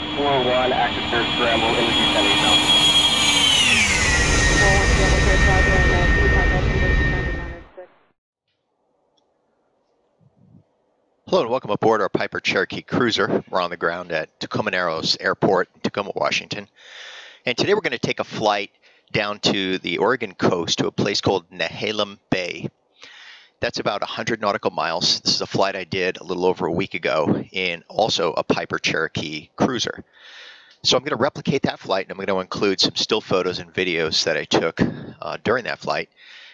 Fox 401, active search scramble in the descending zone. Hello and welcome aboard our Piper Cherokee Cruiser. We're on the ground at Tacoma Narrows Airport, Tacoma, Washington. And today we're going to take a flight down to the Oregon coast to a place called Nehalem Bay. That's about 100 nautical miles. This is a flight I did a little over a week ago in also a Piper Cherokee Cruiser. So I'm going to replicate that flight, and I'm going to include some still photos and videos that I took during that flight.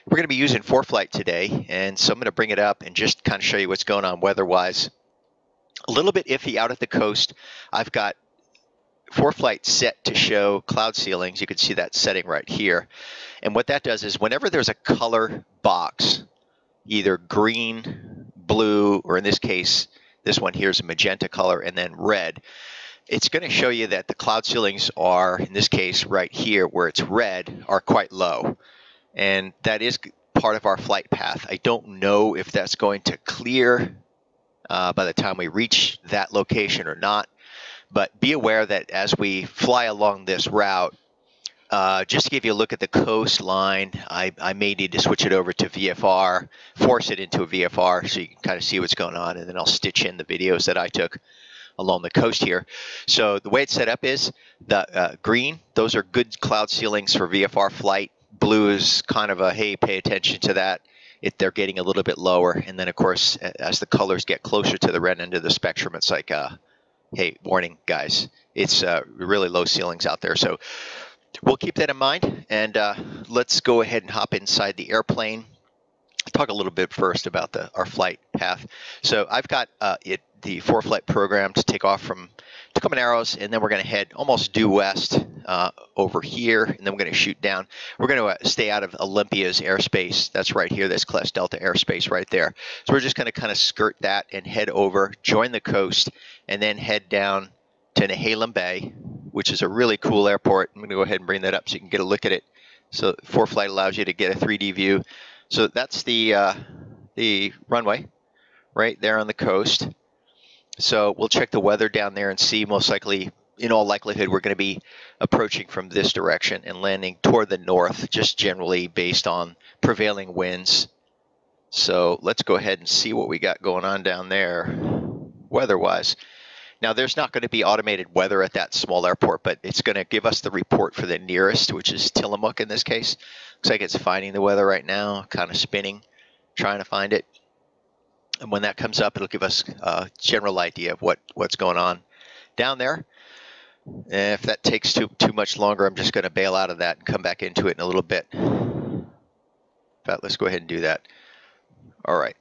We're going to be using ForeFlight today, and so I'm going to bring it up and just kind of show you what's going on weather-wise. A little bit iffy out at the coast. I've got ForeFlight set to show cloud ceilings. You can see that setting right here. And what that does is whenever there's a color box, either green, blue, or in this case, this one here is a magenta color, and then red. It's going to show you that the cloud ceilings are, in this case right here where it's red, are quite low. And that is part of our flight path. I don't know if that's going to clear by the time we reach that location or not. But be aware that as we fly along this route, just to give you a look at the coastline, I may need to switch it over to VFR, force it into a VFR so you can kind of see what's going on, and then I'll stitch in the videos that I took along the coast here. So the way it's set up is the green, those are good cloud ceilings for VFR flight. Blue is kind of a, hey, pay attention to that. They're getting a little bit lower. And then, of course, as the colors get closer to the red end of the spectrum, it's like, hey, warning, guys. It's really low ceilings out there. So we'll keep that in mind, and let's go ahead and hop inside the airplane. Talk a little bit first about our flight path. So I've got the ForeFlight program to take off from Tacoma Narrows, and then we're going to head almost due west over here, and then we're going to shoot down. We're going to stay out of Olympia's airspace. That's right here. That's Class Delta airspace right there. So we're just going to kind of skirt that and head over, join the coast, and then head down to Nehalem Bay, which is a really cool airport. I'm going to go ahead and bring that up so you can get a look at it. So ForeFlight allows you to get a 3D view. So that's the runway right there on the coast. So we'll check the weather down there and see. Most likely, in all likelihood, we're going to be approaching from this direction and landing toward the north, just generally based on prevailing winds. So let's go ahead and see what we got going on down there weather-wise. Now, there's not going to be automated weather at that small airport, but it's going to give us the report for the nearest, which is Tillamook in this case. Looks like it's finding the weather right now, kind of spinning, trying to find it. And when that comes up, it'll give us a general idea of what's going on down there. And if that takes too much longer, I'm just going to bail out of that and come back into it in a little bit. But let's go ahead and do that. All right.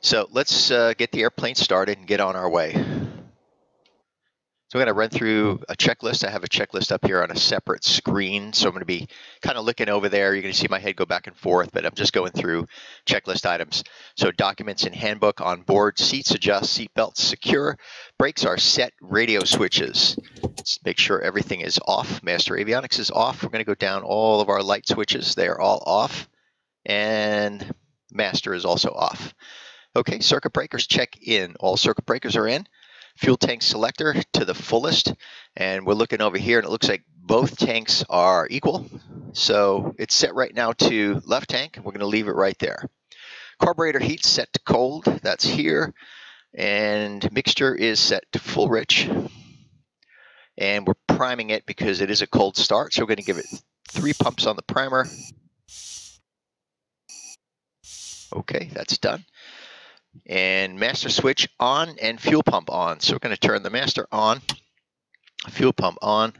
So let's get the airplane started and get on our way. So I'm going to run through a checklist. I have a checklist up here on a separate screen. So I'm going to be kind of looking over there. You're going to see my head go back and forth, but I'm just going through checklist items. So documents and handbook on board, seats adjust, seat belts secure, brakes are set, radio switches. Let's make sure everything is off. Master avionics is off. We're going to go down all of our light switches. They are all off. And master is also off. Okay, circuit breakers check in. All circuit breakers are in. Fuel tank selector to the fullest, and we're looking over here, and it looks like both tanks are equal. So it's set right now to left tank. We're going to leave it right there. Carburetor heat set to cold. That's here. And mixture is set to full rich. And we're priming it because it is a cold start, so we're going to give it 3 pumps on the primer. Okay, that's done. And master switch on and fuel pump on. So we're going to turn the master on, fuel pump on,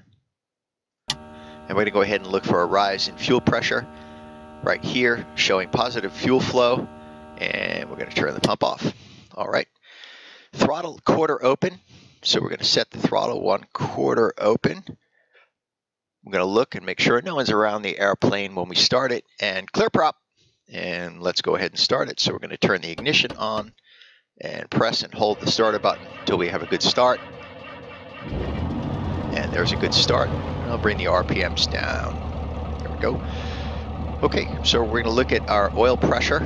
and we're going to go ahead and look for a rise in fuel pressure right here, showing positive fuel flow, and we're going to turn the pump off. All right. Throttle quarter open. So we're going to set the throttle 1/4 open. We're going to look and make sure no one's around the airplane when we start it, and clear prop. And let's go ahead and start it. So we're going to turn the ignition on and press and hold the starter button until we have a good start. And there's a good start. And I'll bring the RPMs down. There we go. Okay, so we're going to look at our oil pressure.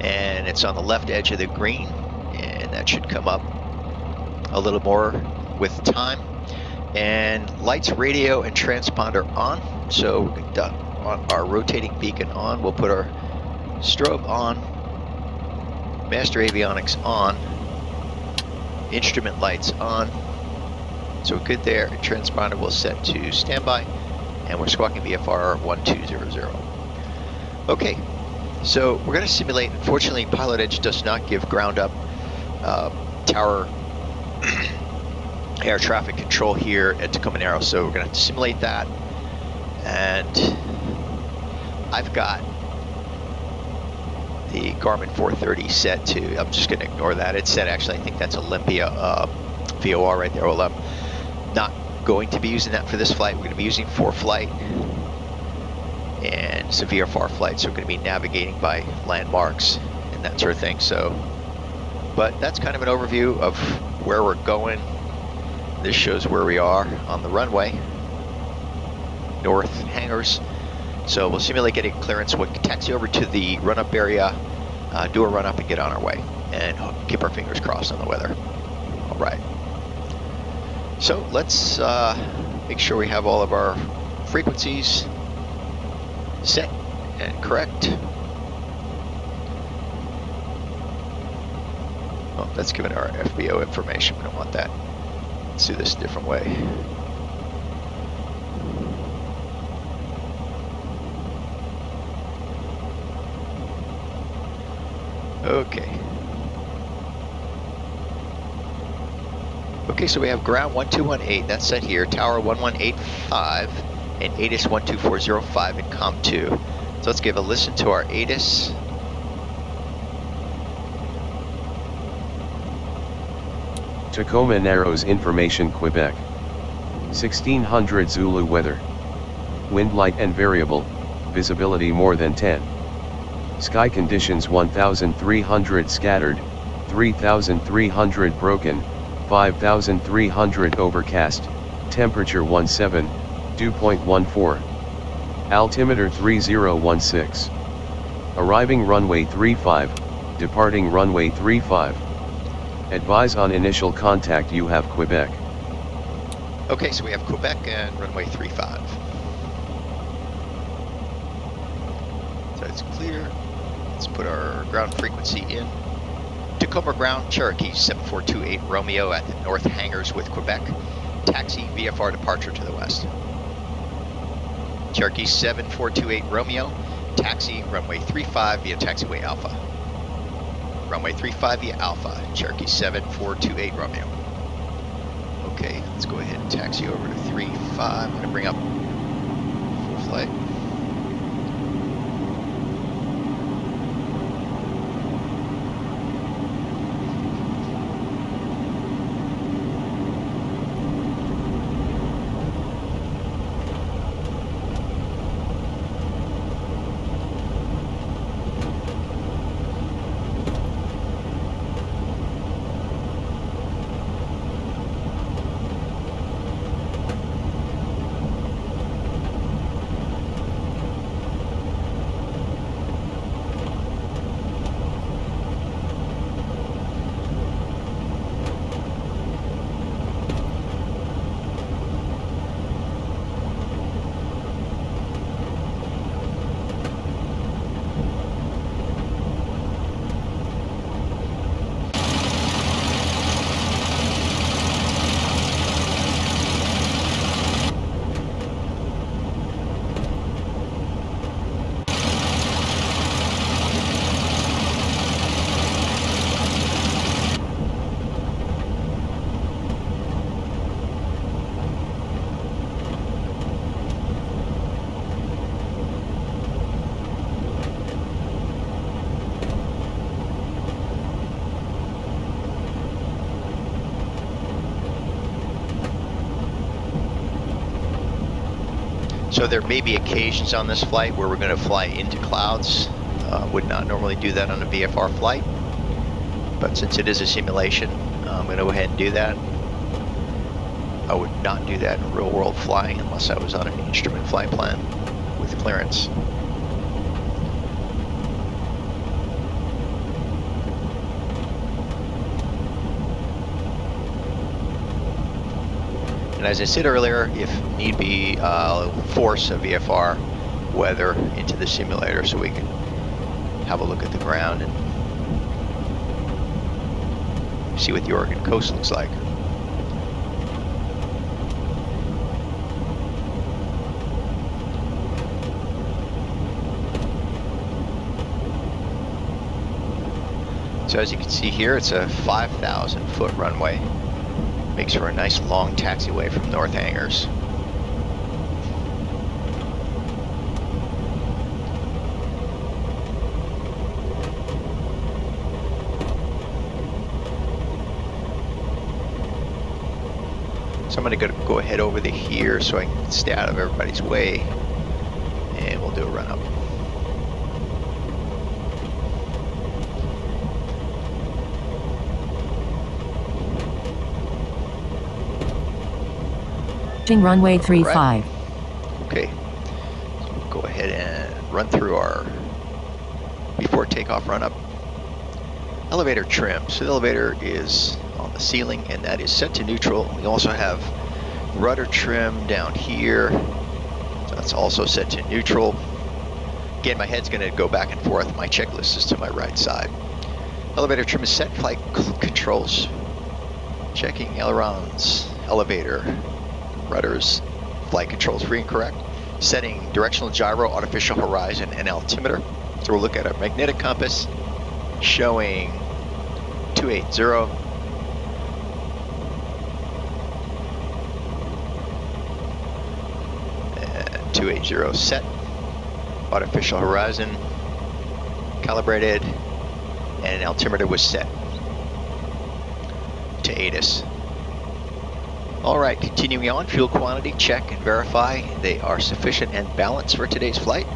And it's on the left edge of the green. And that should come up a little more with time. And lights, radio, and transponder on. So we can on our rotating beacon on. We'll put our strobe on, master avionics on, instrument lights on. So we're good there. Transponder will set to standby, and we're squawking VFR 1200. Okay, so we're going to simulate. Unfortunately, Pilot Edge does not give ground up tower air traffic control here at Tacoma Narrows, so we're going to have to simulate that. And I've got the Garmin 430 set to, I'm just going to ignore that. It's set, actually, I think that's Olympia VOR right there, OLM. Not going to be using that for this flight. We're going to be using ForeFlight and some VFR flights. So we're going to be navigating by landmarks and that sort of thing. So, but that's kind of an overview of where we're going. This shows where we are on the runway, north hangars. So we'll simulate getting clearance. We'll taxi over to the run-up area, do a run-up, and get on our way. And keep our fingers crossed on the weather. All right. So let's make sure we have all of our frequencies set and correct. Oh, that's giving our FBO information. We don't want that. Let's do this a different way. Okay. Okay, so we have ground 1218, that's set here, tower 1185, and ATIS 12405 and COM2. So let's give a listen to our ATIS. Tacoma Narrows Information, Quebec. 1600 Zulu weather. Wind light and variable, visibility more than 10. Sky conditions 1,300 scattered, 3,300 broken, 5,300 overcast, temperature 17, dew point 14. Altimeter 3016. Arriving runway 35, departing runway 35. Advise on initial contact. You have Quebec. Okay, so we have Quebec and runway 35. So it's clear. Let's put our ground frequency in. Tacoma Ground, Cherokee 7428 Romeo at the North Hangars with Quebec. Taxi VFR departure to the west. Cherokee 7428 Romeo, taxi runway 35 via taxiway Alpha. Runway 35 via Alpha, Cherokee 7428 Romeo. Okay, let's go ahead and taxi over to 35. I'm going to bring up full flight. So there may be occasions on this flight where we're going to fly into clouds. Would not normally do that on a VFR flight, but since it is a simulation, I'm going to go ahead and do that. I would not do that in real world flying unless I was on an instrument flight plan with clearance. And as I said earlier, if need be, I'll force a VFR weather into the simulator so we can have a look at the ground and see what the Oregon coast looks like. So as you can see here, it's a 5,000 foot runway. Makes for a nice long taxiway from North Hangars. So I'm going to go ahead over to here so I can stay out of everybody's way, and we'll do a run up. Runway 35. Right. Okay, so we'll go ahead and run through our before takeoff run up elevator trim. So the elevator is on the ceiling and that is set to neutral. We also have rudder trim down here, so that's also set to neutral. Again, my head's going to go back and forth. My checklist is to my right side. Elevator trim is set. Flight controls checking ailerons, elevator, rudders, flight controls free and correct, setting directional gyro, artificial horizon, and altimeter. So we'll look at our magnetic compass showing 280. And 280 set, artificial horizon calibrated, and an altimeter was set to ATIS. All right, continuing on, fuel quantity, check and verify. They are sufficient and balanced for today's flight.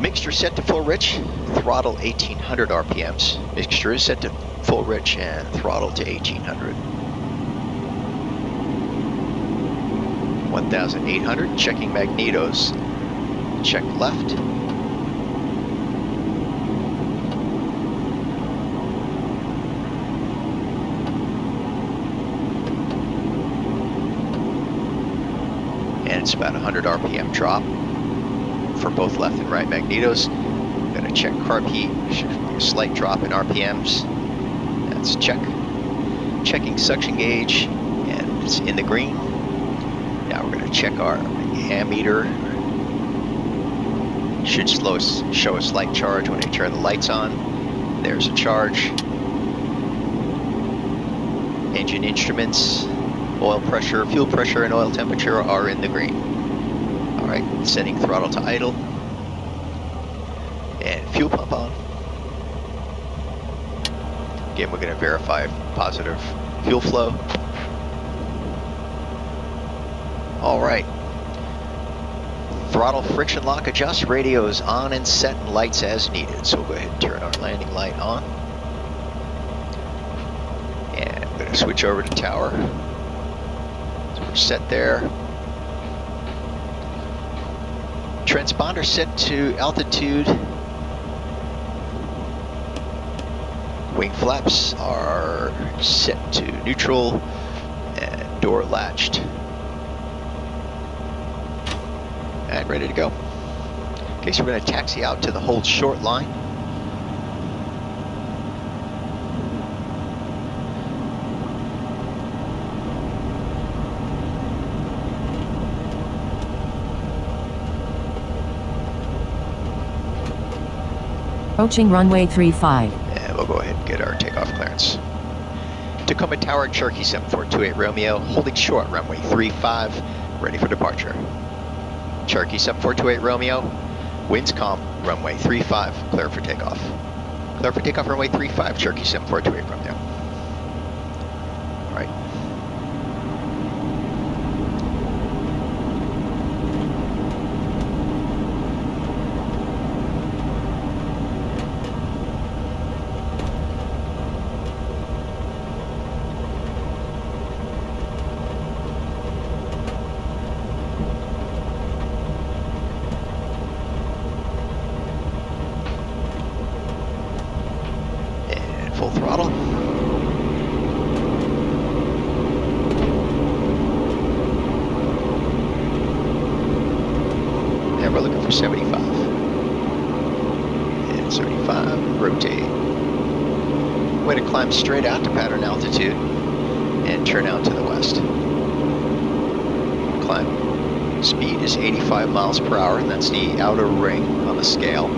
Mixture set to full rich, throttle 1800 RPMs. Mixture is set to full rich and throttle to 1800. 1800, checking magnetos. Check left. It's about 100 RPM drop for both left and right magnetos. I'm going to check carb heat. Should be a slight drop in RPMs. That's check. Checking suction gauge, and it's in the green. Now we're going to check our ammeter. Should show a slight charge when I turn the lights on. There's a charge. Engine instruments. Oil pressure, fuel pressure, and oil temperature are in the green. All right, setting throttle to idle. And fuel pump on. Again, we're going to verify positive fuel flow. All right. Throttle friction lock adjust, radio is on and set, and lights as needed. So we'll go ahead and turn our landing light on. And I'm going to switch over to tower. Set there. Transponder set to altitude. Wing flaps are set to neutral and door latched. And ready to go. Okay, so we're going to taxi out to the hold short line. Approaching runway 35. And we'll go ahead and get our takeoff clearance. Tacoma Tower, Cherokee 7428 Romeo, holding short runway 35, ready for departure. Cherokee 7428 Romeo, winds calm, runway 35, clear for takeoff. Clear for takeoff, runway 35, Cherokee 7428 Romeo. All right. Throttle. for 75. And 75, rotate. Way to climb straight out to pattern altitude and turn out to the west. Climb speed is 85 miles per hour, and that's the outer ring on the scale.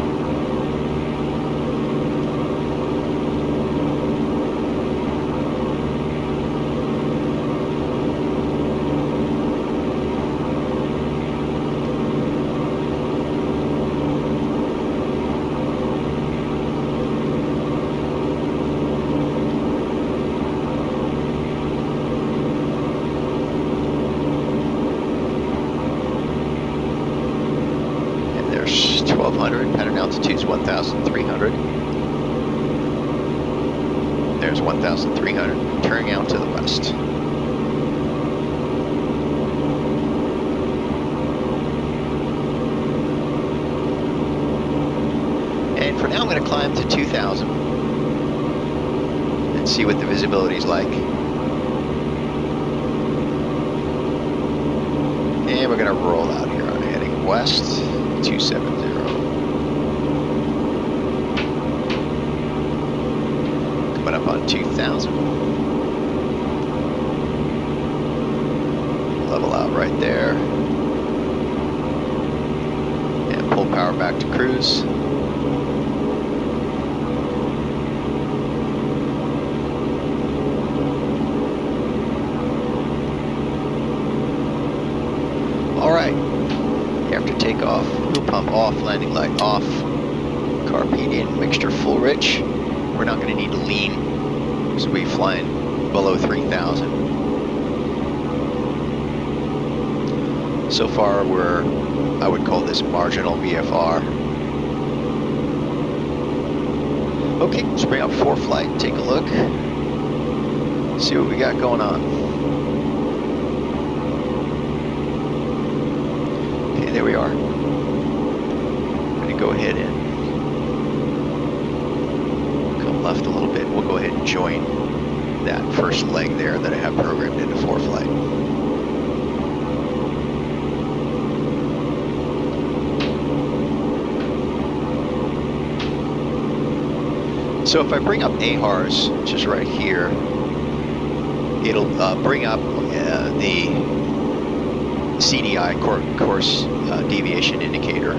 So if I bring up AHARS, which is right here, it'll bring up the CDI, course deviation indicator,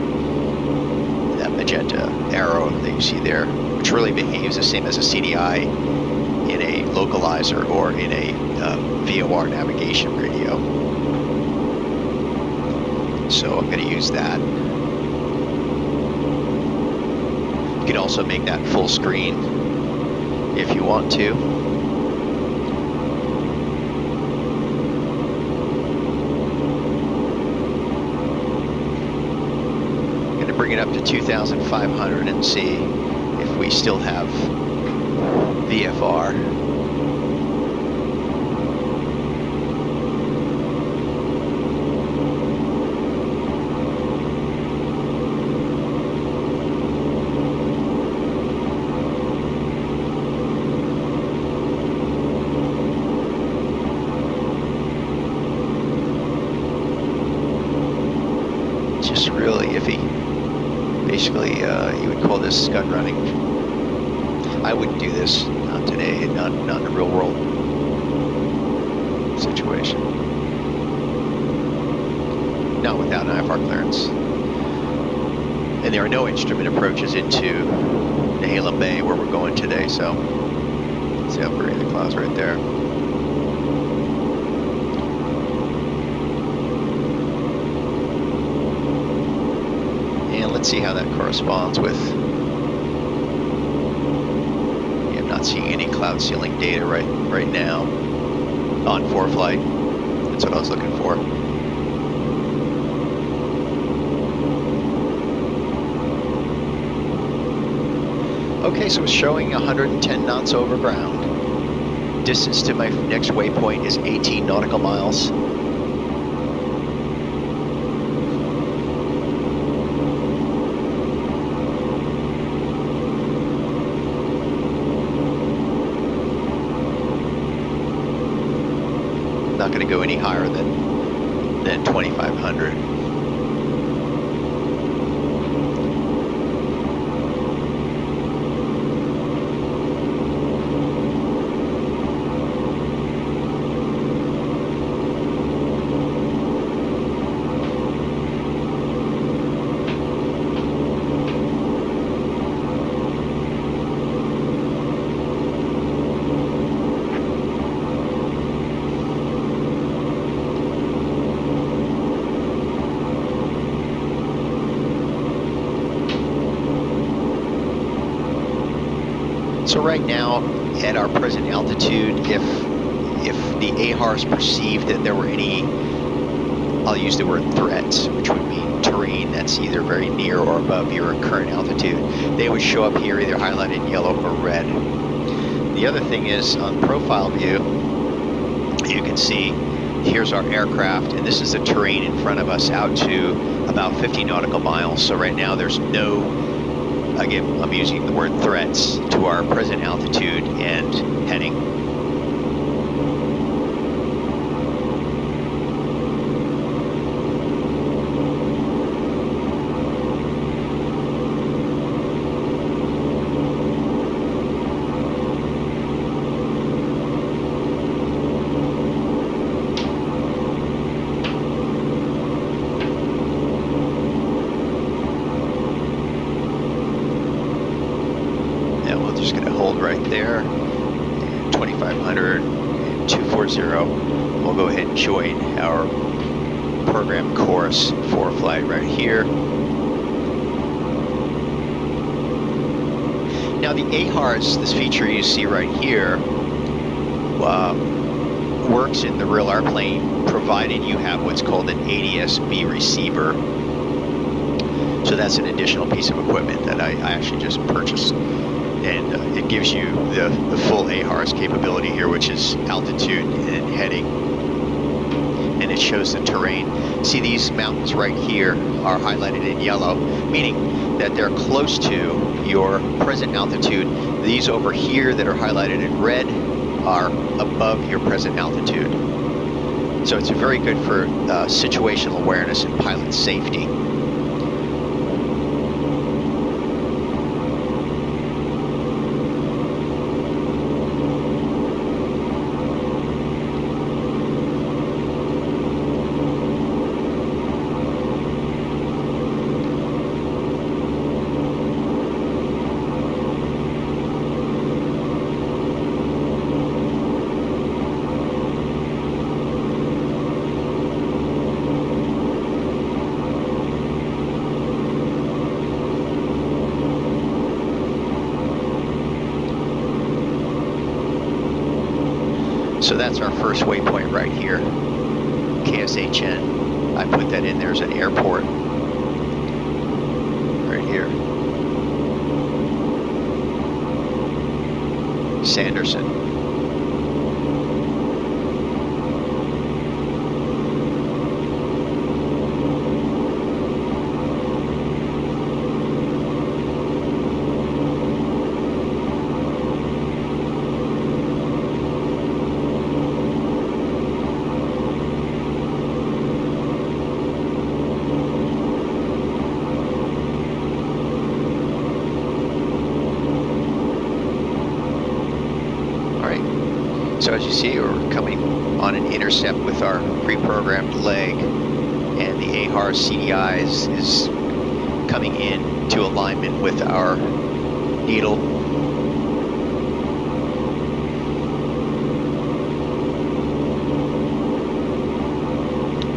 that magenta arrow that you see there, which really behaves the same as a CDI in a localizer or in a VOR navigation radio. So I'm going to use that. You can also make that full screen if you want to. I'm going to bring it up to 2,500 and see if we still have VFR. Into Nehalem Bay where we're going today, so see how pretty the clouds right there. And let's see how that corresponds with. Yeah, I'm not seeing any cloud ceiling data right now on ForeFlight. That's what I was looking for. Okay, so it's showing 110 knots over ground. Distance to my next waypoint is 18 nautical miles. Not going to go any higher than 2,500. right now at our present altitude, if the AHARS perceived that there were any, I'll use the word threats, which would mean terrain that's either very near or above your current altitude, they would show up here either highlighted in yellow or red. The other thing is on profile view, you can see here's our aircraft, and this is the terrain in front of us out to about 50 nautical miles. So right now there's no, again, I'm using the word threats to our present altitude and heading. This feature you see right here works in the real airplane, provided you have what's called an ADS-B receiver. So that's an additional piece of equipment that I actually just purchased, and it gives you the full AHARS capability here, which is altitude and heading, and it shows the terrain. See, these mountains right here are highlighted in yellow, meaning that they're close to your present altitude. These over here that are highlighted in red are above your present altitude. So it's very good for situational awareness and pilot safety. So that's our first waypoint right here, KSHN. I put that in there as an airport right here. Sanderson. So as you see, we're coming on an intercept with our pre-programmed leg, and the AHARS CDI is coming in to alignment with our needle.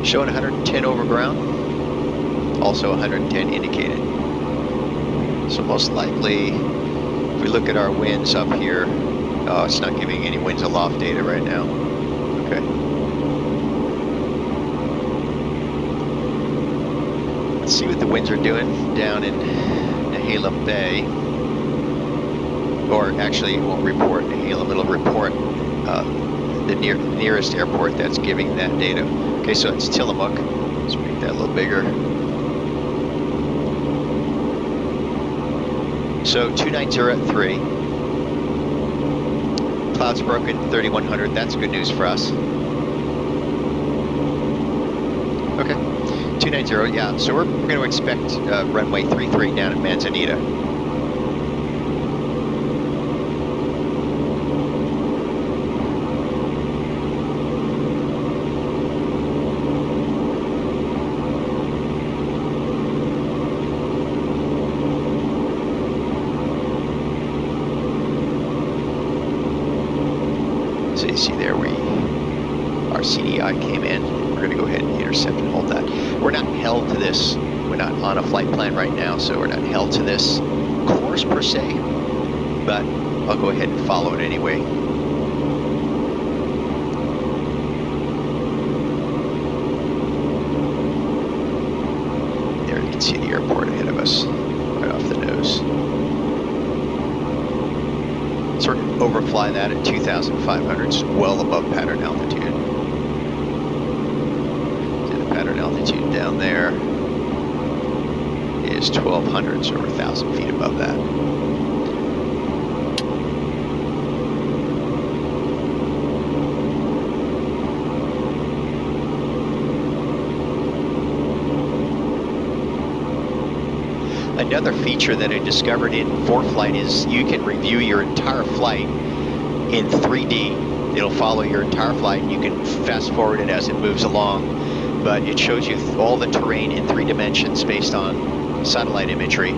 Showing 110 over ground, also 110 indicated. So most likely, if we look at our winds up here, oh, it's not giving any winds aloft data right now. Okay. Let's see what the winds are doing down in Nehalem Bay. Or actually, it won't report Nehalem, it'll report the nearest airport that's giving that data. Okay, so it's Tillamook. Let's make that a little bigger. So 290 at 3. Clouds broken, 3,100, that's good news for us. Okay, 290, yeah, so we're gonna expect runway 33 down at Manzanita. Right now, so we're not held to this course per se, but I'll go ahead and follow it anyway. There you can see the airport ahead of us, right off the nose. Sort of overfly that at 2,500, it's well above pattern altitude. And the pattern altitude down there is 1,200, so we're 1,000 feet above that. Another feature that I discovered in ForeFlight is you can review your entire flight in 3D. It'll follow your entire flight and you can fast forward it as it moves along, but it shows you all the terrain in 3 dimensions based on satellite imagery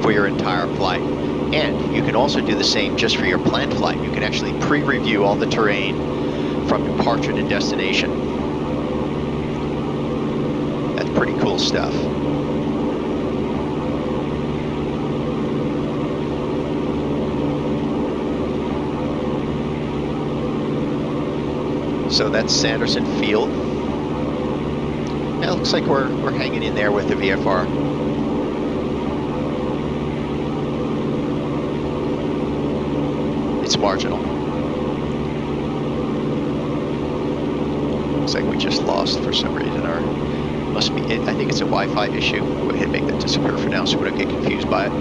for your entire flight. And you can also do the same just for your planned flight. You can actually pre-review all the terrain from departure to destination. That's pretty cool stuff. So that's Sanderson Field. Now it looks like we're hanging in there with the VFR. It's marginal. Looks like we just lost for some reason our, must be, I think it's a Wi-Fi issue. We'll go ahead and make that disappear for now so we don't get confused by it.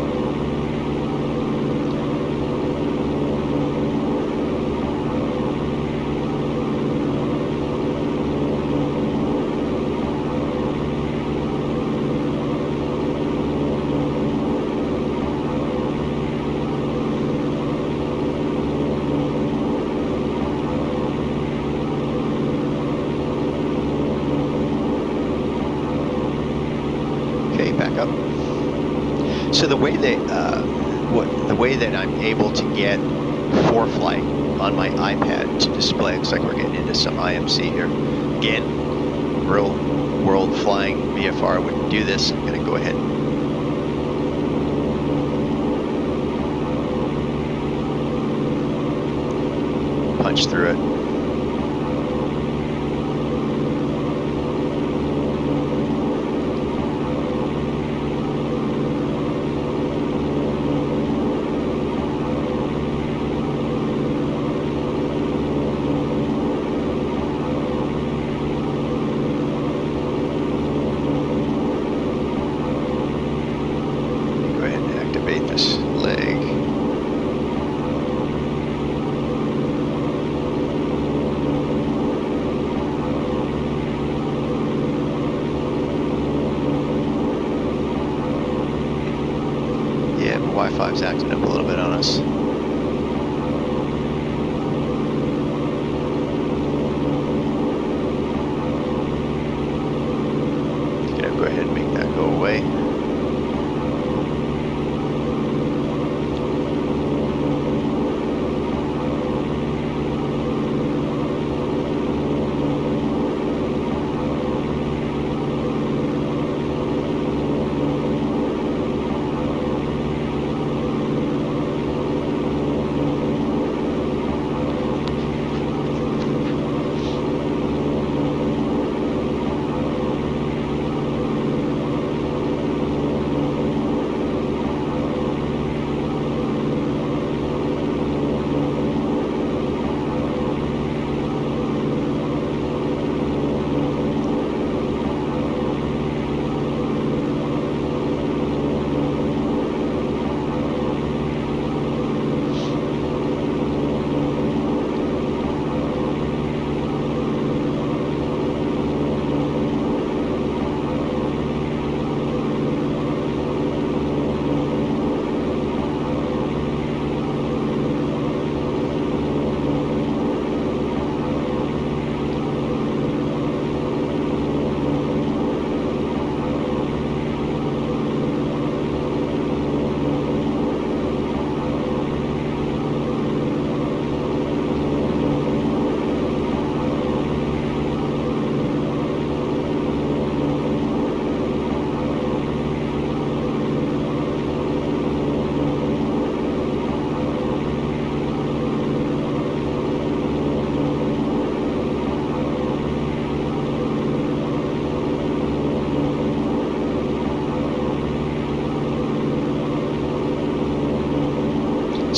Some IMC here. Again, real world flying VFR wouldn't do this. I'm gonna go ahead. Punch through it.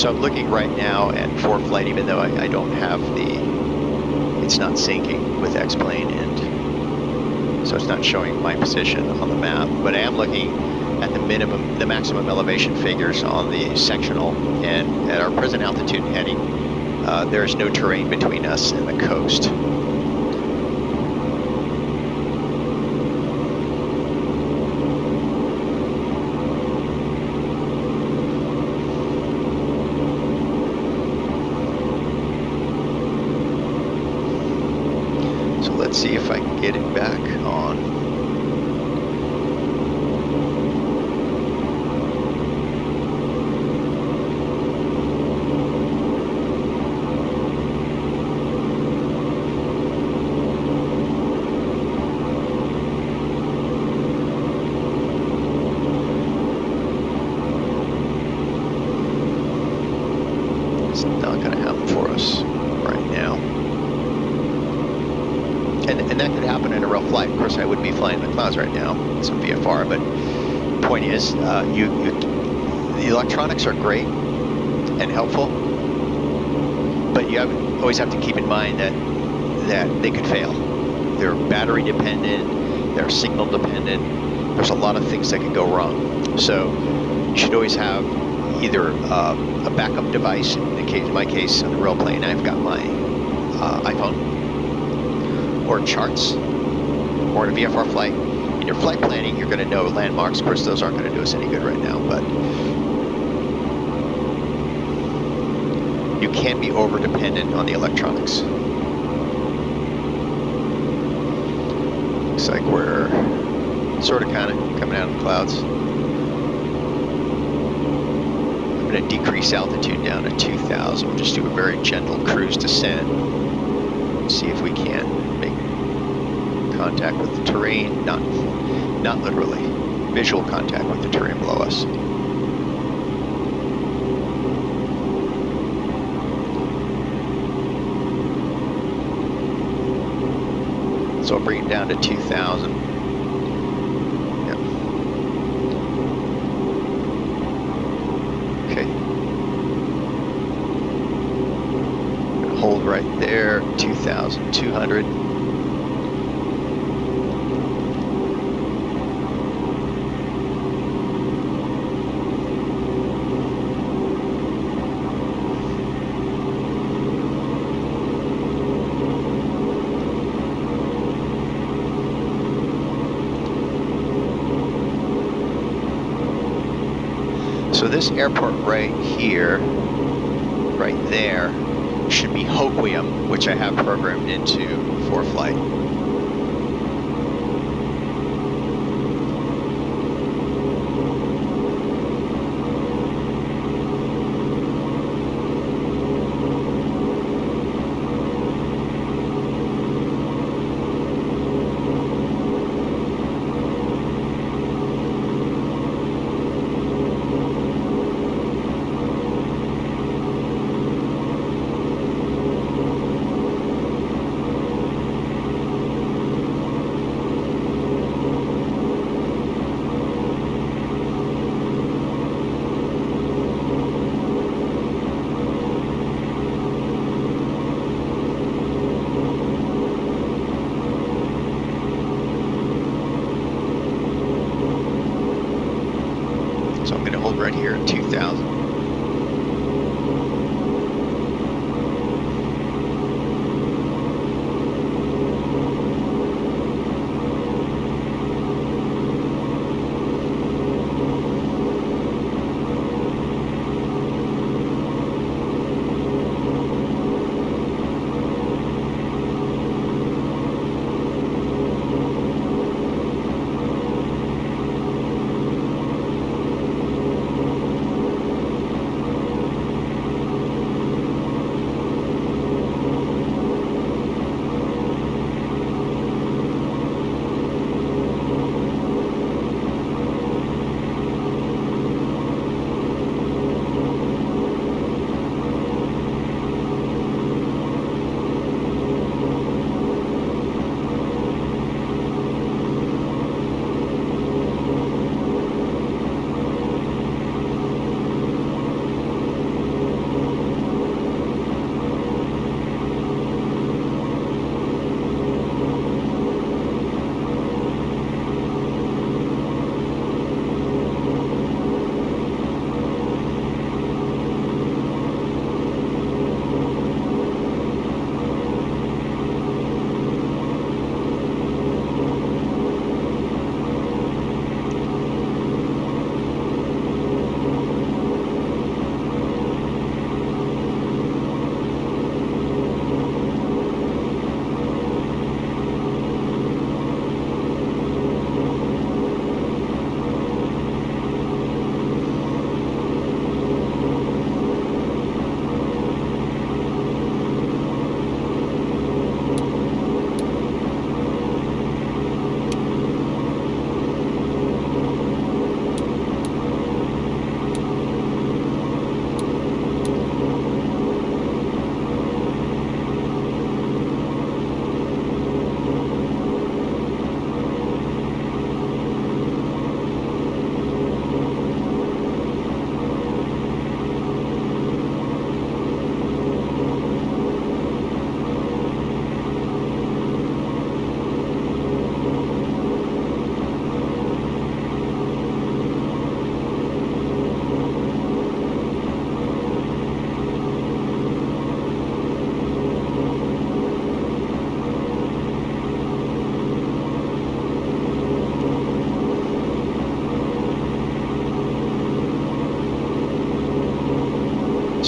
So I'm looking right now at ForeFlight, even though I don't have the, it's not syncing with X-Plane, and so it's not showing my position on the map, but I am looking at the minimum, the maximum elevation figures on the sectional, and at our present altitude heading, there is no terrain between us and the coast. See if I can get it back on. It's not going to happen for us right now. And that could happen in a real flight. Of course, I wouldn't be flying in the clouds right now. It's a VFR, but the point is, the electronics are great and helpful, but you always have to keep in mind that they could fail. They're battery dependent, they're signal dependent. There's a lot of things that could go wrong. So you should always have either a backup device. In my case, on the real plane, I've got my iPhone, or charts, or in a VFR flight. In your flight planning, you're gonna know landmarks. Of course, those aren't gonna do us any good right now, but you can't be over-dependent on the electronics. Looks like we're sort of kind of coming out of the clouds. I'm gonna decrease altitude down to 2,000. We'll just do a very gentle cruise descent. See if we can make contact with the terrain, not literally, visual contact with the terrain below us. So I'll bring it down to 2,000. Yep. Okay. Hold right there. 2,200. So this airport right here, right there, should be Hoquiam, which I have programmed into ForeFlight.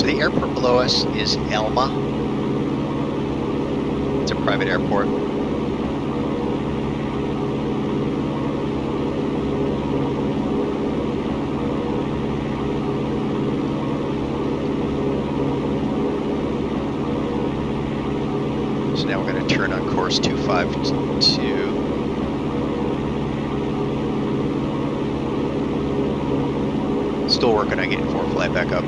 So the airport below us is Elma. It's a private airport. So now we're going to turn on course 252. Still working on getting ForeFlight back up.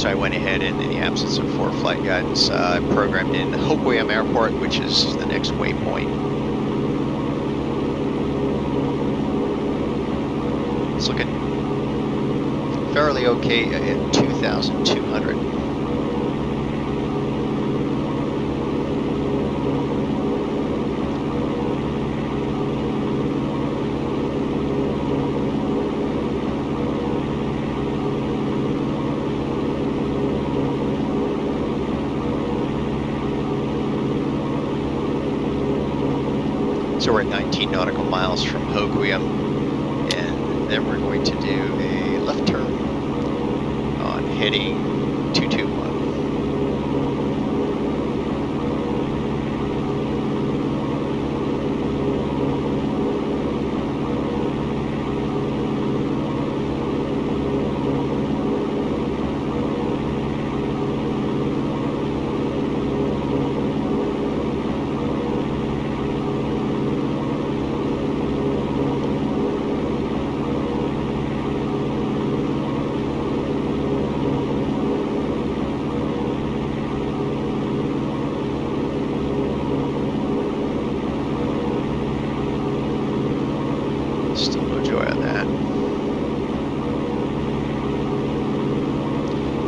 So I went ahead and in the absence of ForeFlight guidance, I programmed in Hoquiam Airport, which is the next waypoint. It's looking fairly okay at 2,200. So we're at 19 nautical miles from Hoquiam, and then we're going to do a left turn on heading 222.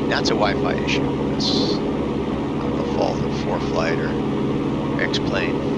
That's a Wi-Fi issue. That's not the fault of ForeFlight or X-Plane.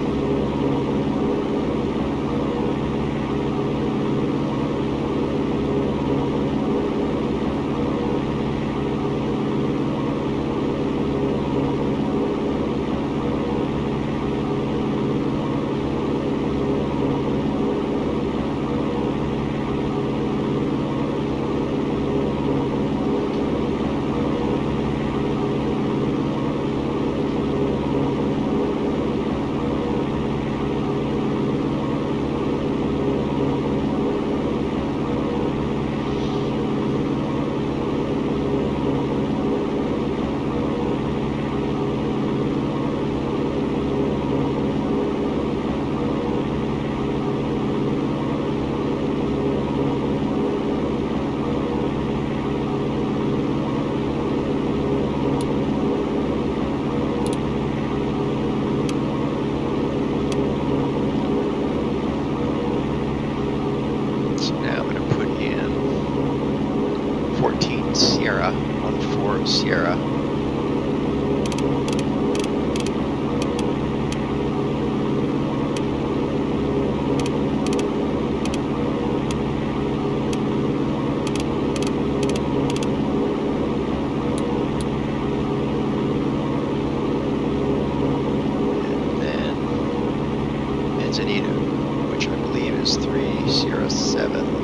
6307.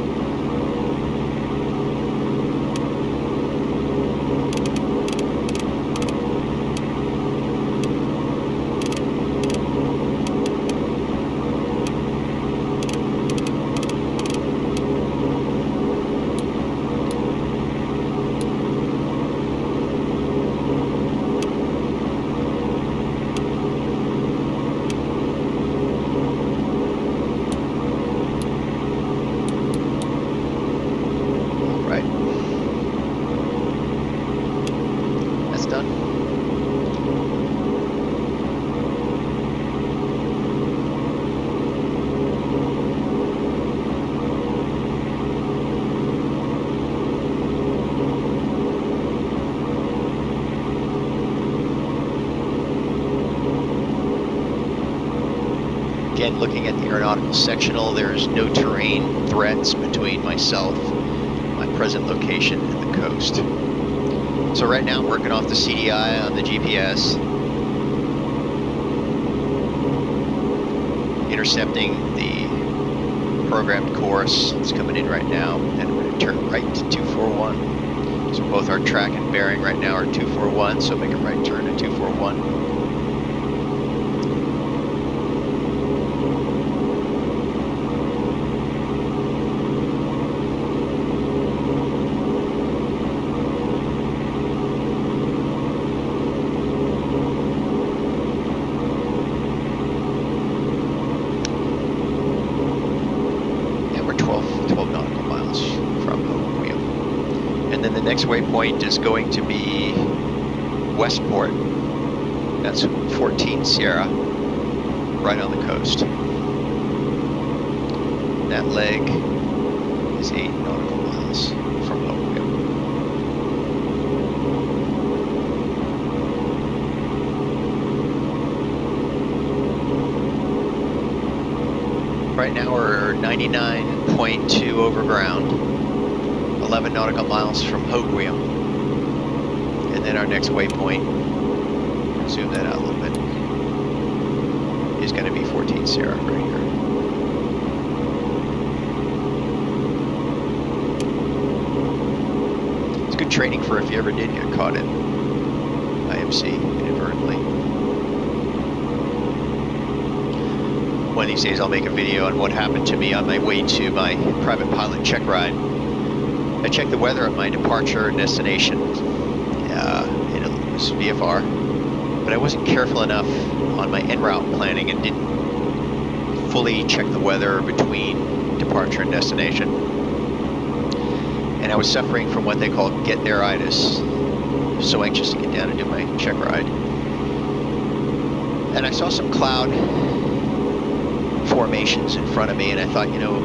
Again, looking at the aeronautical sectional, there is no terrain threats between myself, my present location, and the coast. So right now I'm working off the CDI on the GPS, intercepting the programmed course. It's coming in right now, and I'm going to turn right to 241. So both our track and bearing right now are 241, so make a right turn to 241. Waypoint is going to be Westport. That's 14 Sierra, right on the coast. That leg is 8 nautical miles from Hoquiam. Right now we're 99.2 over ground. 11 nautical miles from Hoquiam, and then our next waypoint, zoom that out a little bit, is going to be 14 Sierra right here. It's good training for if you ever did get caught in IMC inadvertently. One of these days I'll make a video on what happened to me on my way to my private pilot check ride. I checked the weather at my departure and destination in VFR, but I wasn't careful enough on my en route planning and didn't fully check the weather between departure and destination. And I was suffering from what they call get there itis. I was so anxious to get down and do my check ride. And I saw some cloud formations in front of me, and I thought, you know,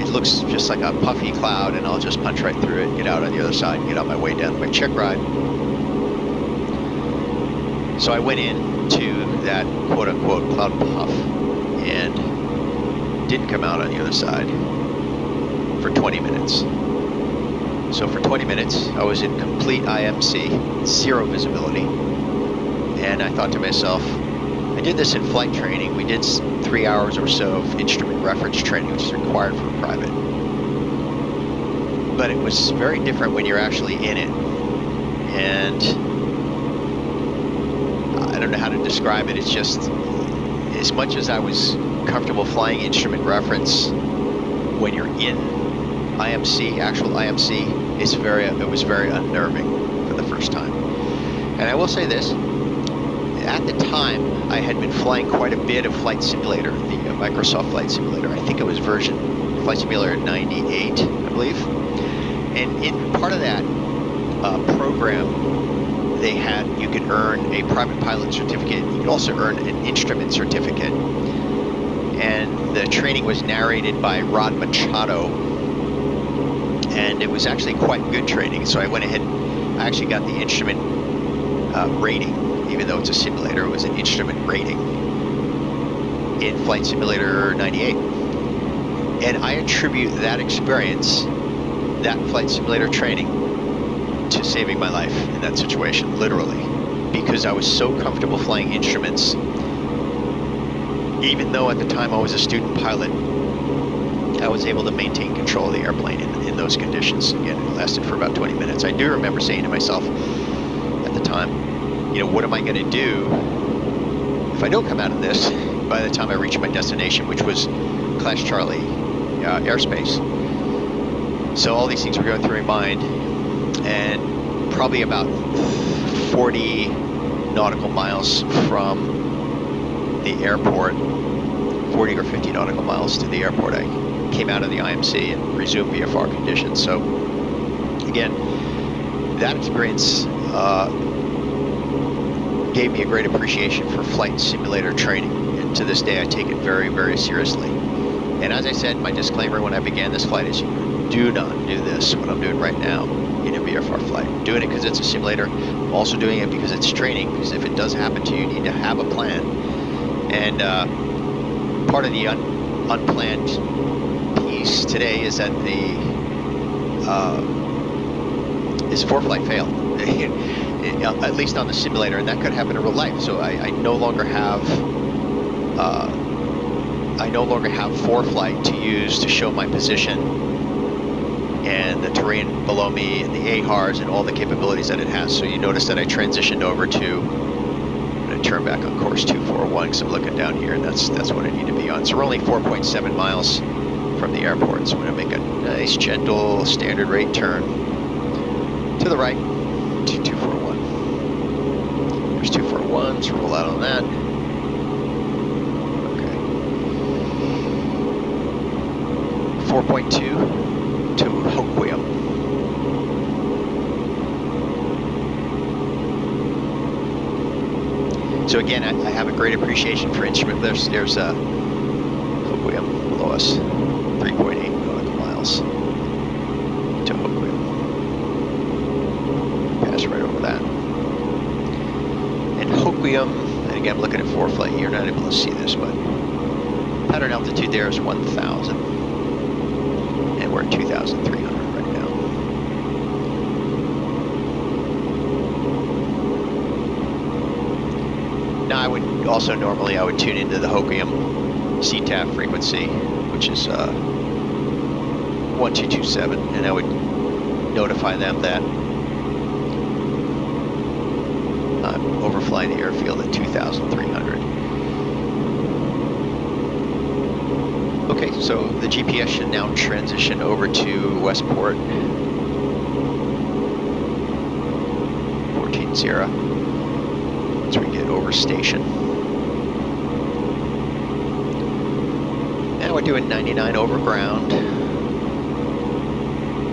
it looks just like a puffy cloud, and I'll just punch right through it, get out on the other side, and get on my way down to my check ride. So I went into that quote-unquote cloud puff and didn't come out on the other side for 20 minutes. So for 20 minutes, I was in complete IMC, zero visibility, and I thought to myself, I did this in flight training. We did 3 hours or so of instrument reference training, which is required for private. But it was very different when you're actually in it. And I don't know how to describe it. It's just, as much as I was comfortable flying instrument reference, when you're in IMC, actual IMC, it was very unnerving for the first time. And I will say this. At the time, I had been flying quite a bit of Flight Simulator, the Microsoft Flight Simulator. I think it was version Flight Simulator 98, I believe. And in part of that program, they had, you could earn a private pilot certificate. You could also earn an instrument certificate. And the training was narrated by Rod Machado. And it was actually quite good training. So I went ahead, I actually got the instrument rating. Even though it's a simulator, it was an instrument rating in Flight Simulator 98. And I attribute that experience, that Flight Simulator training, to saving my life in that situation, literally. Because I was so comfortable flying instruments, even though at the time I was a student pilot, I was able to maintain control of the airplane in those conditions. Again, it lasted for about 20 minutes. I do remember saying to myself at the time, you know, what am I gonna do if I don't come out of this by the time I reach my destination, which was Class Charlie airspace. So all these things were going through my mind, and probably about 40 nautical miles from the airport, 40 or 50 nautical miles to the airport, I came out of the IMC and resumed VFR conditions. So again, that experience gave me a great appreciation for flight simulator training, and to this day I take it very, very seriously. And as I said, my disclaimer when I began this flight is, do not do this, what I'm doing right now, in a VFR flight. I'm doing it because it's a simulator. I'm also doing it because it's training, because if it does happen to you, you need to have a plan. And part of the unplanned piece today is that the ForeFlight failed, at least on the simulator, and that could happen in real life. So I no longer have ForeFlight to use to show my position and the terrain below me and the AHARS and all the capabilities that it has. So you notice that I transitioned over to, I'm gonna turn back on course 241 because I'm looking down here, and that's what I need to be on. So we're only 4.7 miles from the airport. So I'm gonna make a nice, gentle, standard rate turn to the right to 241. There's 241, so roll out on that. Okay. 4.2. to Hoquiam. So again, I have a great appreciation for instrument. There's Hoquiam below us, 3.8 nautical miles to Hoquiam. Pass right over that. And Hoquiam, and again, I'm looking at ForeFlight. You're not able to see this, but pattern altitude there is 1,000. And we're at 2,300 right now. Now I would also normally, I would tune into the Hoquiam CTAF frequency, which is 1227, and I would notify them that I'm overflying the airfield at 2,300. Okay, so the GPS should now transition over to Westport. 14 Sierra, once we get over station. Now we're doing 99 over ground.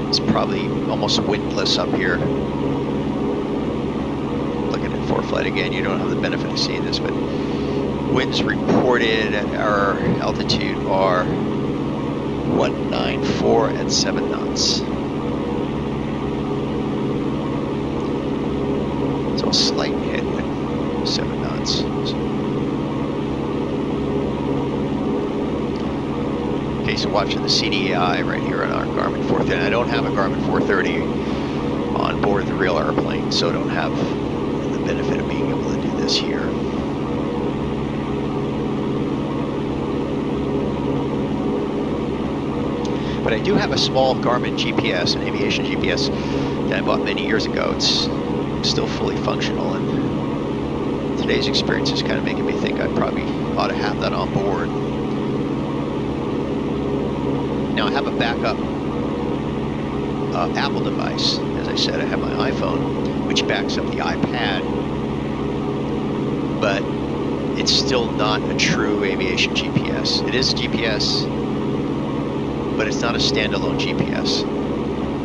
It's probably almost windless up here. Looking at ForeFlight again, you don't have the benefit of seeing this, but winds reported at our altitude are 194 at 7 knots. So a slight headwind, 7 knots. Okay, so watching the CDI right here on our Garmin 430. I don't have a Garmin 430 on board the real airplane, so I don't have the benefit of being able to do this here. But I do have a small Garmin GPS, an aviation GPS, that I bought many years ago. It's still fully functional, and today's experience is kind of making me think I probably ought to have that on board. Now I have a backup Apple device. As I said, I have my iPhone, which backs up the iPad, but it's still not a true aviation GPS. It is GPS, but it's not a standalone GPS.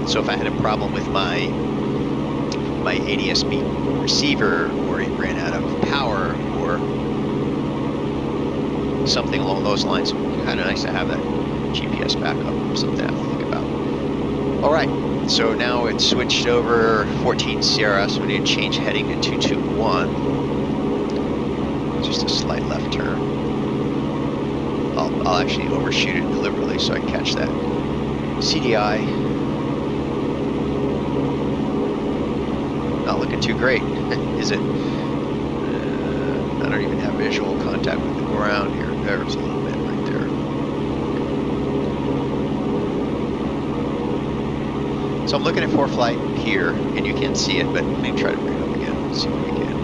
So if I had a problem with my ADS-B receiver, or it ran out of power, or something along those lines, kind of nice to have that GPS backup, something to think about. All right, so now it's switched over 14 Sierra, so we need to change heading to 221. Just a slight left turn. I'll actually overshoot it deliberately so I can catch that CDI. Not looking too great, is it? I don't even have visual contact with the ground here. There's a little bit right there. So I'm looking at ForeFlight here, and you can see it, but maybe try to bring it up again, see what we can.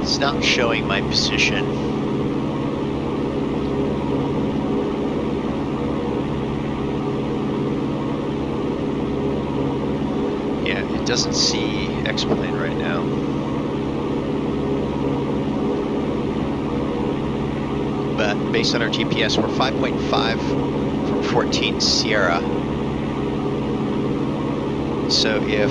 It's not showing my position. Yeah, it doesn't see X-Plane right now. But based on our GPS, we're 5.5 from 14 Sierra. So if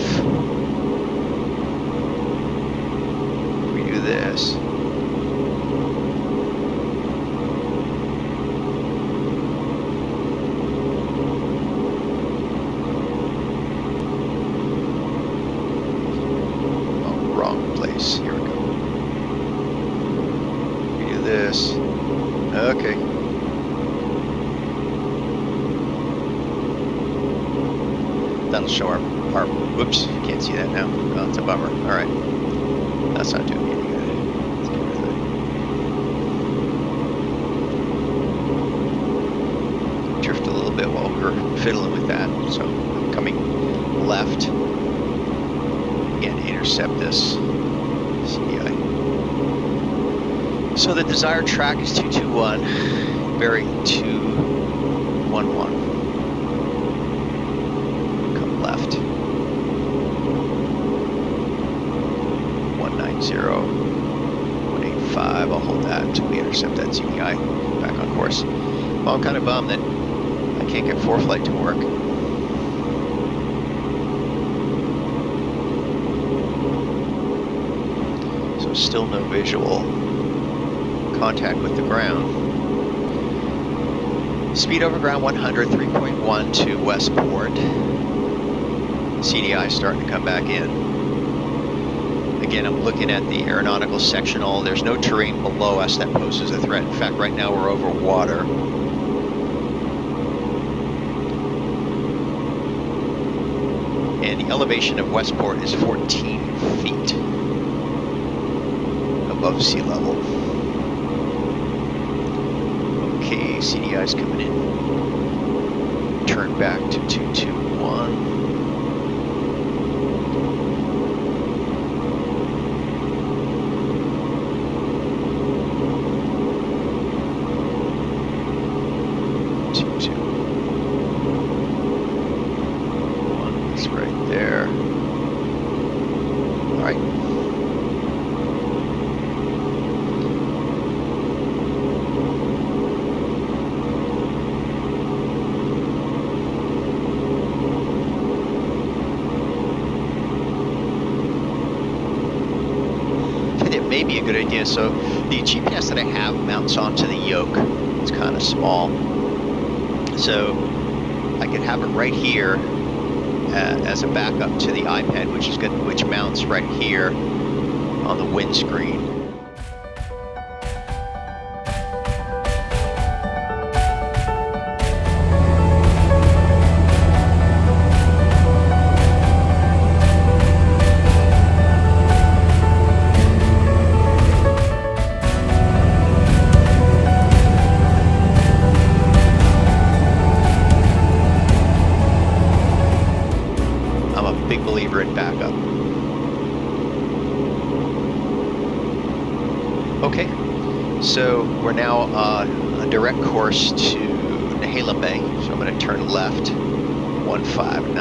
desired track is 221, bearing 211. Come left. 190, 185. I'll hold that until we intercept that CDI. Back on course. Well, I'm kind of bummed that I can't get ForeFlight to work. So still no visual contact with the ground. Speed over ground 100, 3.1 to Westport. CDI starting to come back in. Again, I'm looking at the aeronautical sectional. There's no terrain below us that poses a threat. In fact, right now we're over water. And the elevation of Westport is 14 feet above sea level. Okay, CDI's coming in. Turn back to 221. 221 is right there. All right. Be a good idea. So the GPS that I have mounts onto the yoke. It's kind of small, so I could have it right here as a backup to the iPad, which is good, which mounts right here on the windscreen. To Nehalem Bay, so I'm going to turn left 159.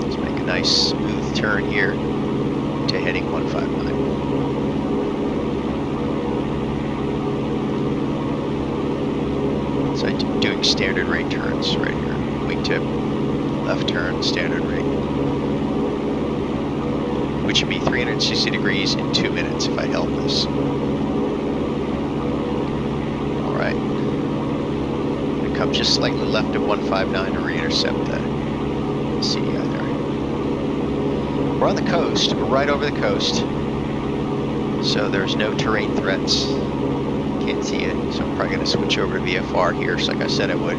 Let's make a nice smooth turn here to heading 159. So I'm doing standard rate turns right here. Wingtip, left turn, standard rate, which would be 360 degrees in 2 minutes if I held this. All right, come just slightly left of 159 to re-intercept the CDI there. We're on the coast, we're right over the coast, so there's no terrain threats. Can't see it, so I'm probably going to switch over to VFR here, just like I said I would.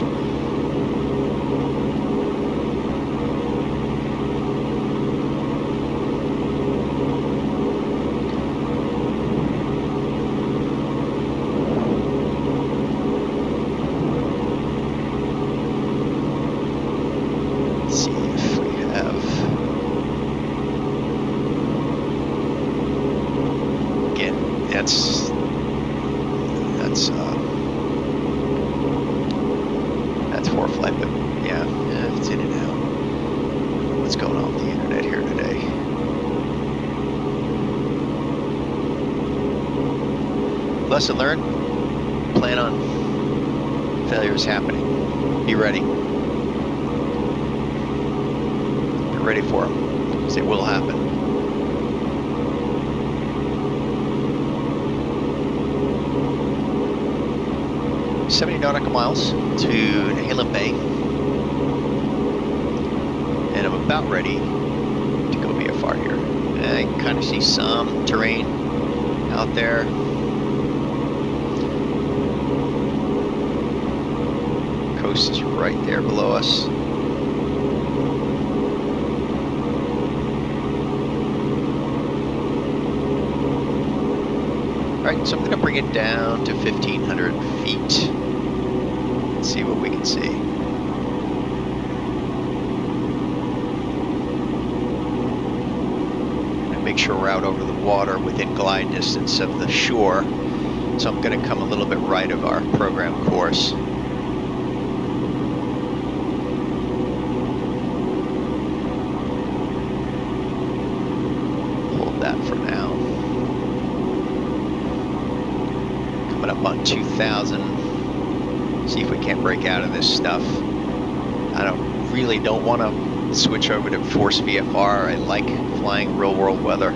Lesson learned, plan on failures happening. Be ready. Be ready for them, because it will happen. .70 nautical miles to Nehalem Bay. And I'm about ready to go VFR here. And I kind of see some terrain out there. Is right there below us. Alright, so I'm going to bring it down to 1,500 feet and see what we can see. And make sure we're out over the water within glide distance of the shore. So I'm going to come a little bit right of our program course. See if we can't break out of this stuff. I really don't want to switch over to Force VFR. I like flying real world weather.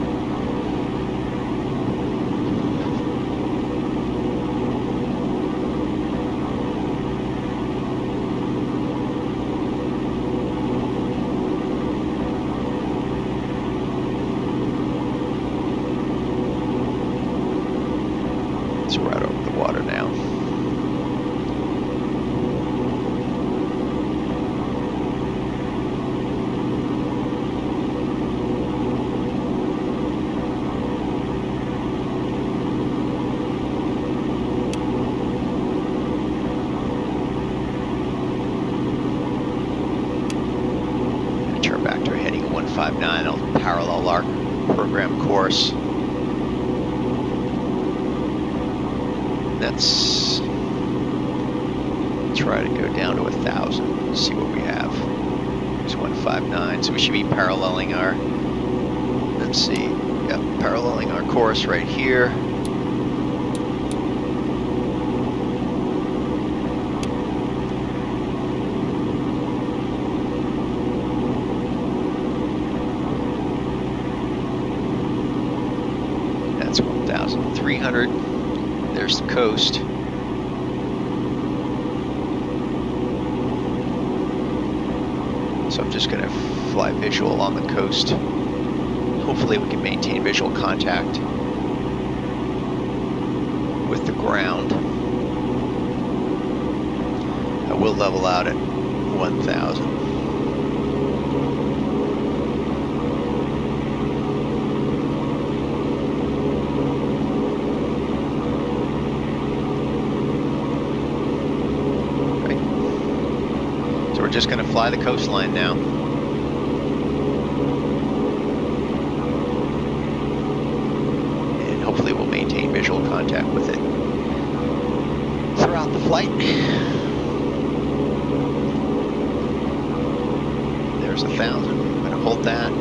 Just going to fly the coastline now. And hopefully we'll maintain visual contact with it throughout the flight. There's 1,000. I'm going to hold that.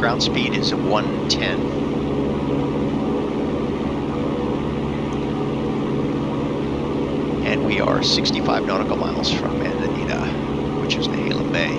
Ground speed is 110. We are 65 nautical miles from Manzanita, which is Nehalem Bay.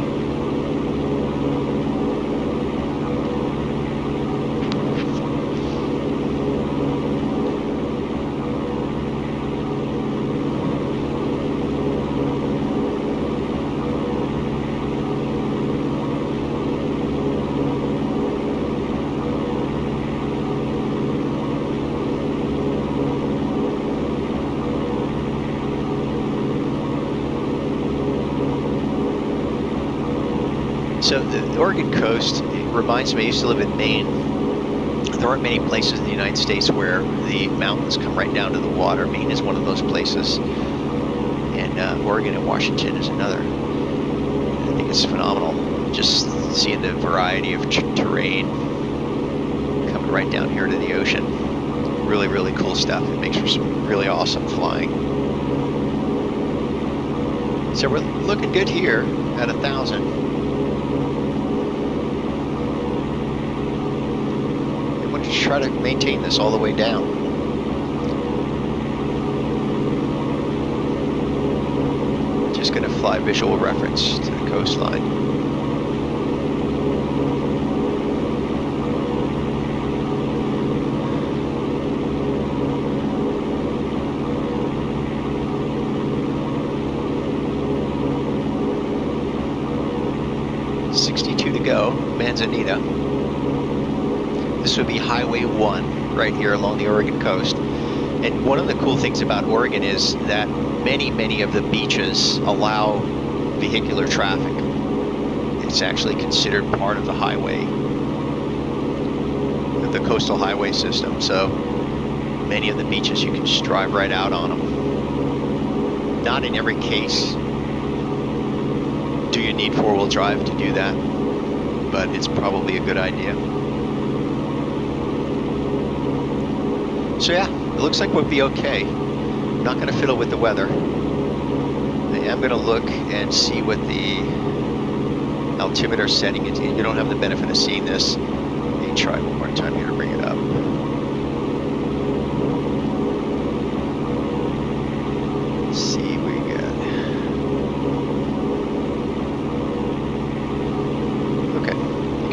So the Oregon coast, it reminds me, I used to live in Maine. There aren't many places in the United States where the mountains come right down to the water. Maine is one of those places, and Oregon and Washington is another. I think it's phenomenal, just seeing the variety of terrain coming right down here to the ocean. Really, really cool stuff. It makes for some really awesome flying. So we're looking good here at 1,000. I want to try to maintain this all the way down. Just going to fly visual reference to the coastline. Manzanita. This would be Highway 1 right here along the Oregon coast. And one of the cool things about Oregon is that many of the beaches allow vehicular traffic. It's actually considered part of the highway, the coastal highway system. So many of the beaches you can just drive right out on them. Not in every case do you need four-wheel drive to do that, but it's probably a good idea. So yeah, it looks like we'll be okay. I'm not gonna fiddle with the weather. I am gonna look and see what the altimeter setting is. You don't have the benefit of seeing this. Let me try one more time here to bring it up. Let's see what we got.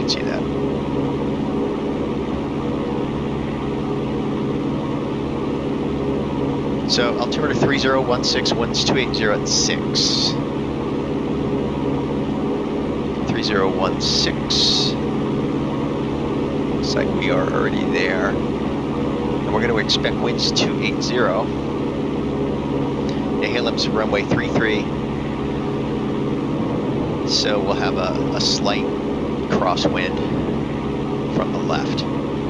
See that. So altimeter 3016, winds 2806. 3016. Looks like we are already there. And we're going to expect winds 280. Nehalem's runway 33. So we'll have a slight crosswind from the left,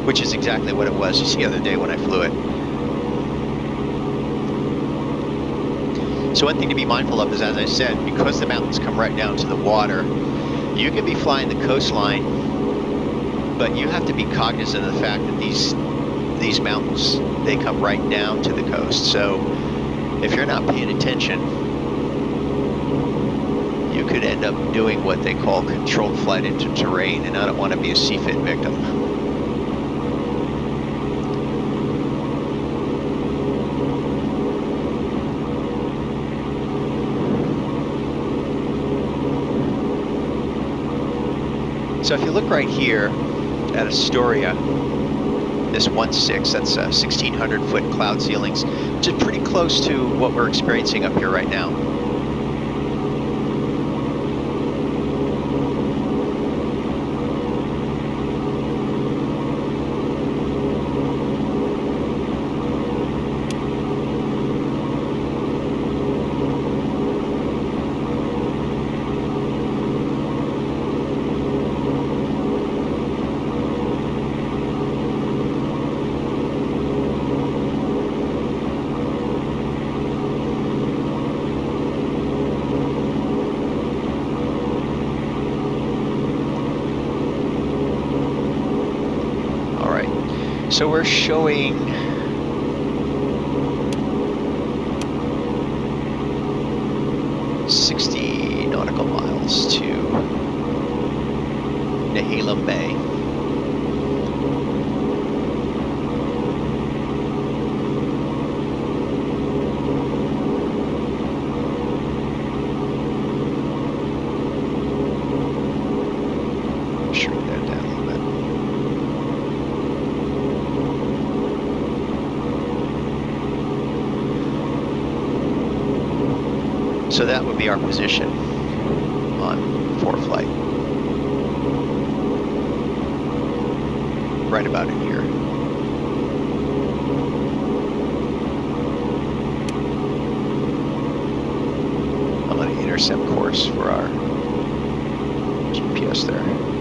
which is exactly what it was just the other day when I flew it. So one thing to be mindful of is, as I said, because the mountains come right down to the water, you can be flying the coastline, but you have to be cognizant of the fact that these mountains, they come right down to the coast. So if you're not paying attention, you could end up doing what they call controlled flight into terrain, and I don't want to be a CFIT victim. So if you look right here at Astoria, this 1.6, that's 1,600 foot cloud ceilings, which is pretty close to what we're experiencing up here right now. So we're showing our position on ForeFlight, right about in here. I'm going to intercept course for our GPS. GPS there.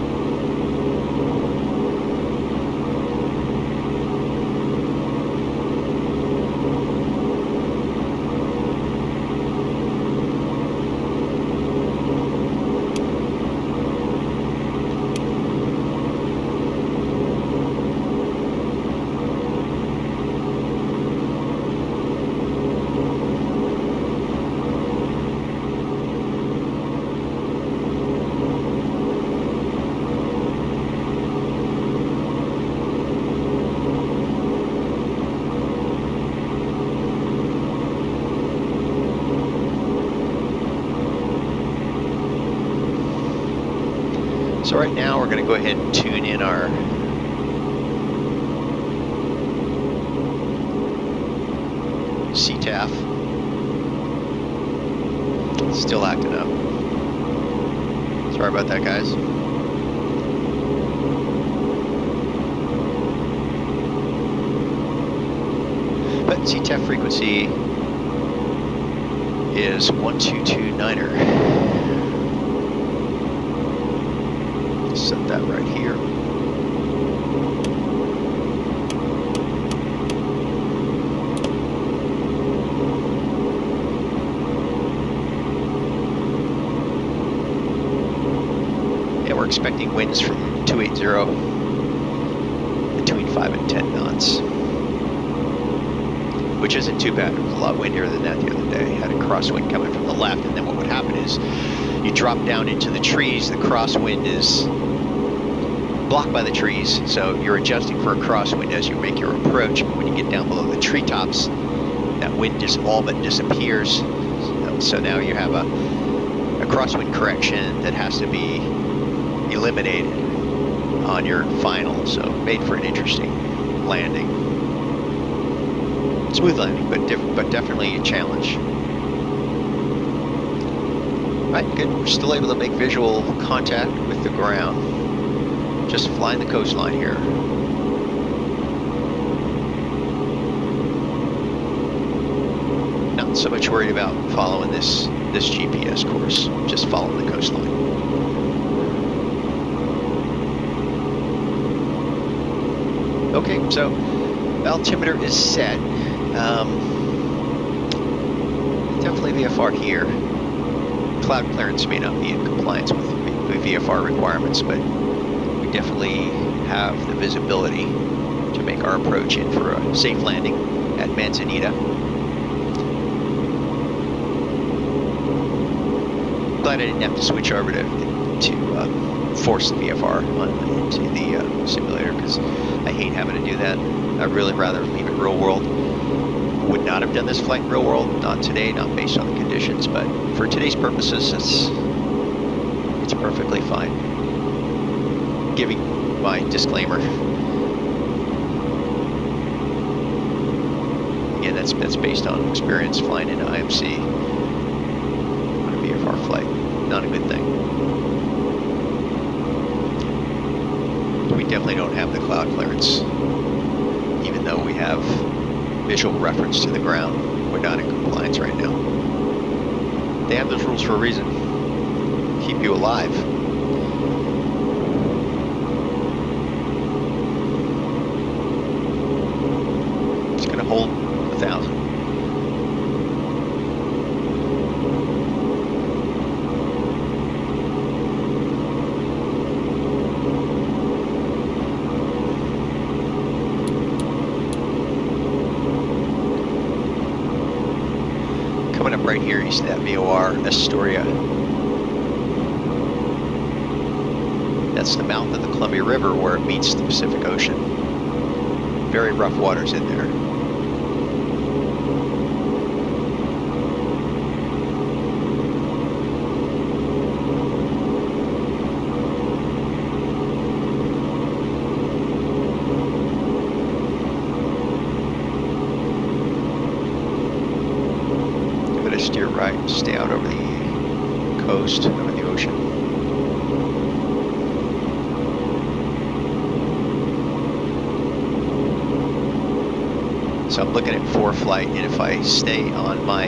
So right now we're going to go ahead and tune in our CTAF. It's still acting up. Sorry about that, guys. But CTAF frequency is 1229er. Set that right here. And we're expecting winds from 280 between 5 and 10 knots. Which isn't too bad. It was a lot windier than that the other day. Had a crosswind coming from the left, and then what would happen is you drop down into the trees, the crosswind is blocked by the trees, so you're adjusting for a crosswind as you make your approach. But when you get down below the treetops, that wind just all but disappears. So now you have a crosswind correction that has to be eliminated on your final, so made for an interesting landing. Smooth landing, but definitely a challenge. Right, good. We're still able to make visual contact with the ground. Just flying the coastline here. Not so much worried about following this GPS course. Just following the coastline. Okay, so altimeter is set. Definitely VFR here. Cloud clearance may not be in compliance with the VFR requirements, but we definitely have the visibility to make our approach in for a safe landing at Manzanita. Glad I didn't have to switch over to force the VFR into the simulator, because I hate having to do that. I'd really rather leave it real world. Would not have done this flight in real world, not today, not based on the conditions, but for today's purposes, it's perfectly fine. Giving my disclaimer. Again, that's based on experience flying into IMC on a VFR flight. Not a good thing. We definitely don't have the cloud clearance, even though we have visual reference to the ground. We're not in compliance right now. They have those rules for a reason. Keep you alive. It's gonna hold 1,000. Right here, you see that VOR, Astoria. That's the mouth of the Columbia River where it meets the Pacific Ocean. Very rough waters in there. So I'm looking at ForeFlight, and if I stay on my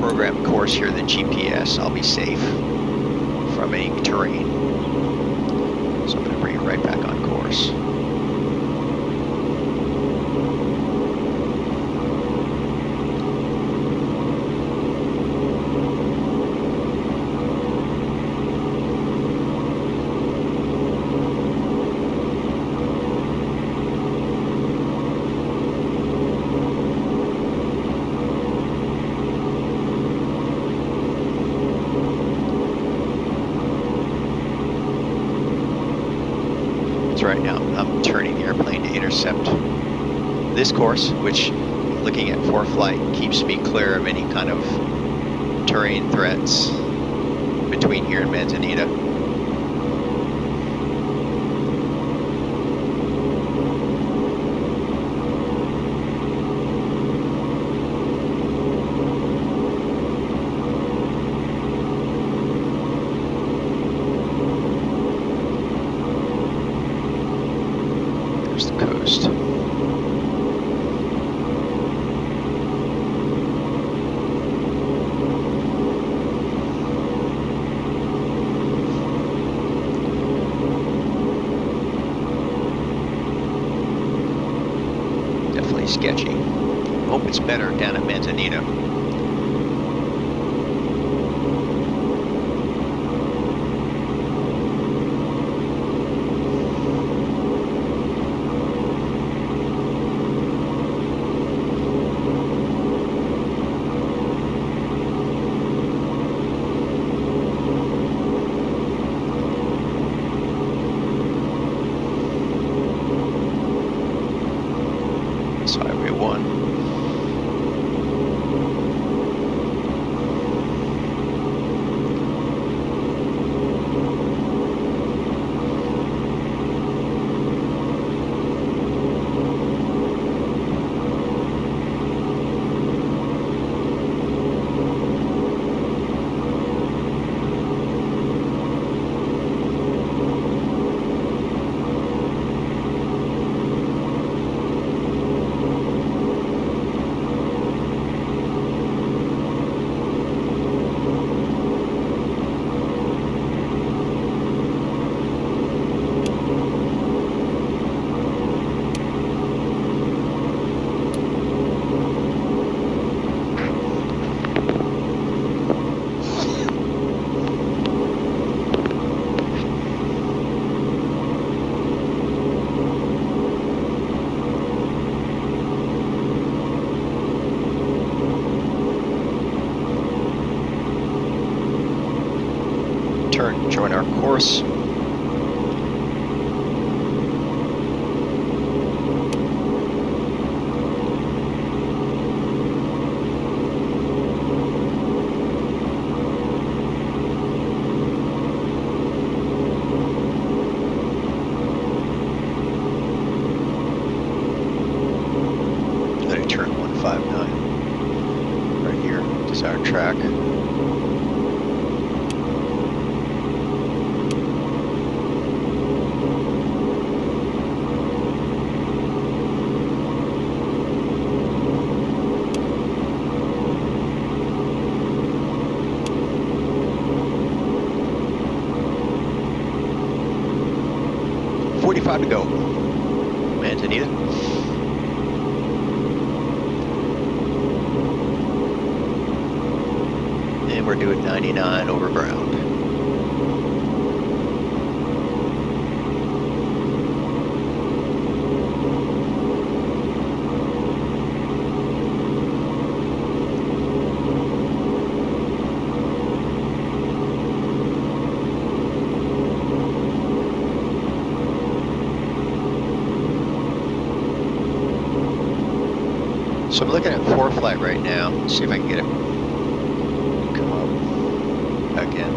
program course here, the GPS, I'll be safe from remaining terrain. So I'm going to bring it right back on course. This course, which looking at ForeFlight keeps me clear of any kind of terrain threats between here and Manzanita. So I'm looking at ForeFlight right now. Let's see if I can get it. Come up again.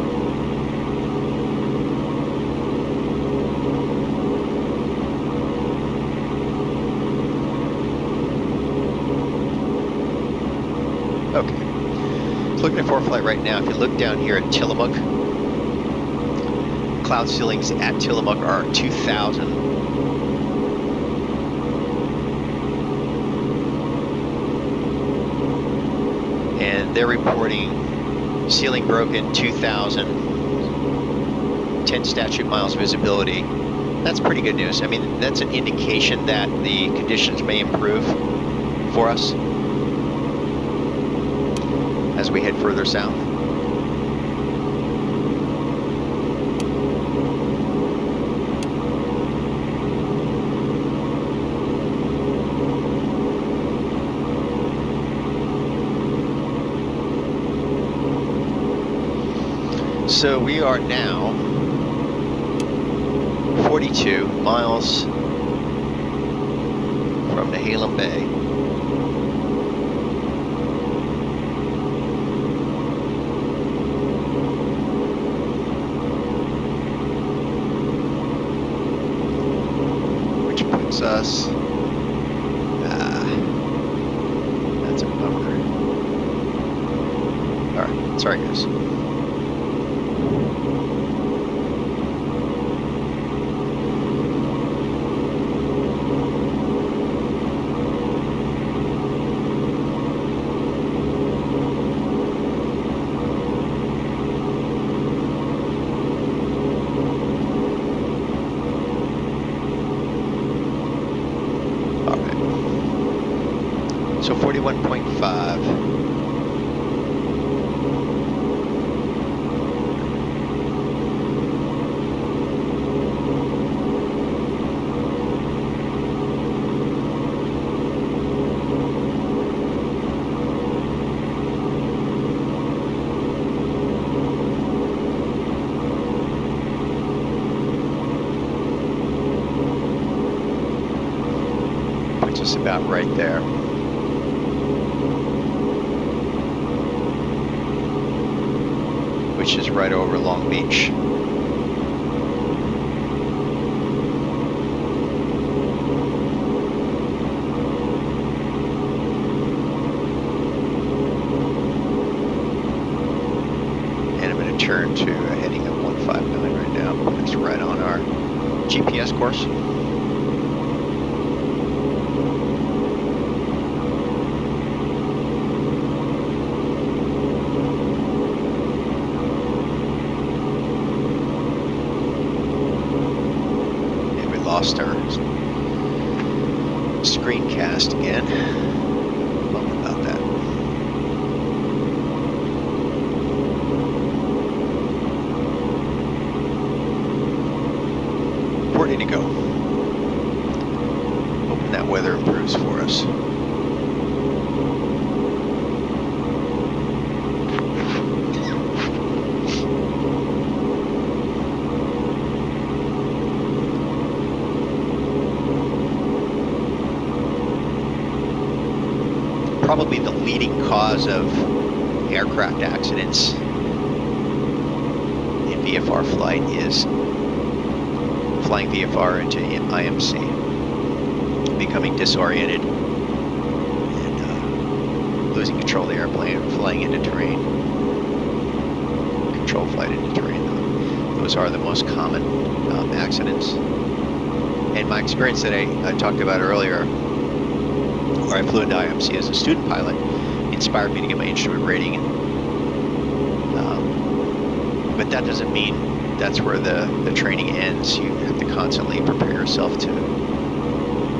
Okay. So looking at ForeFlight right now. If you look down here at Tillamook, cloud ceilings at Tillamook are 2,000. They're reporting ceiling broken 2,000. 10 statute miles visibility. That's pretty good news. I mean, that's an indication that the conditions may improve for us as we head further south. So we are now 42 miles from Nehalem Bay. Which puts us, that's a bummer. All right, sorry guys. About right there. Which is right over Long Beach. And I'm going to turn to a heading of 159 right now, put us right on our GPS course. Probably the leading cause of aircraft accidents in VFR flight is flying VFR into IMC, becoming disoriented and losing control of the airplane, flying into terrain, control flight into terrain. Those are the most common accidents. And my experience that I talked about earlier, where I flew into IMC as a student pilot, inspired me to get my instrument rating. But that doesn't mean that's where the training ends. You have to constantly prepare yourself to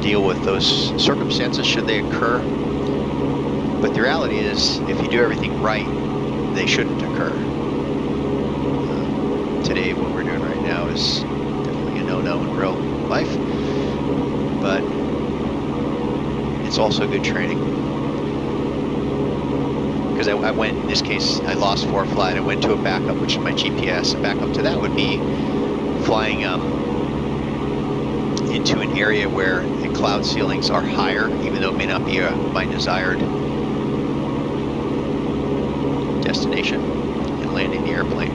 deal with those circumstances should they occur. But the reality is, if you do everything right, they shouldn't occur. Today, what we're doing right now is definitely a no-no in real life. But it's also good training. Because I went, in this case, I lost ForeFlight. I went to a backup, which is my GPS. A backup to that would be flying into an area where the cloud ceilings are higher, even though it may not be my desired destination, and landing the airplane.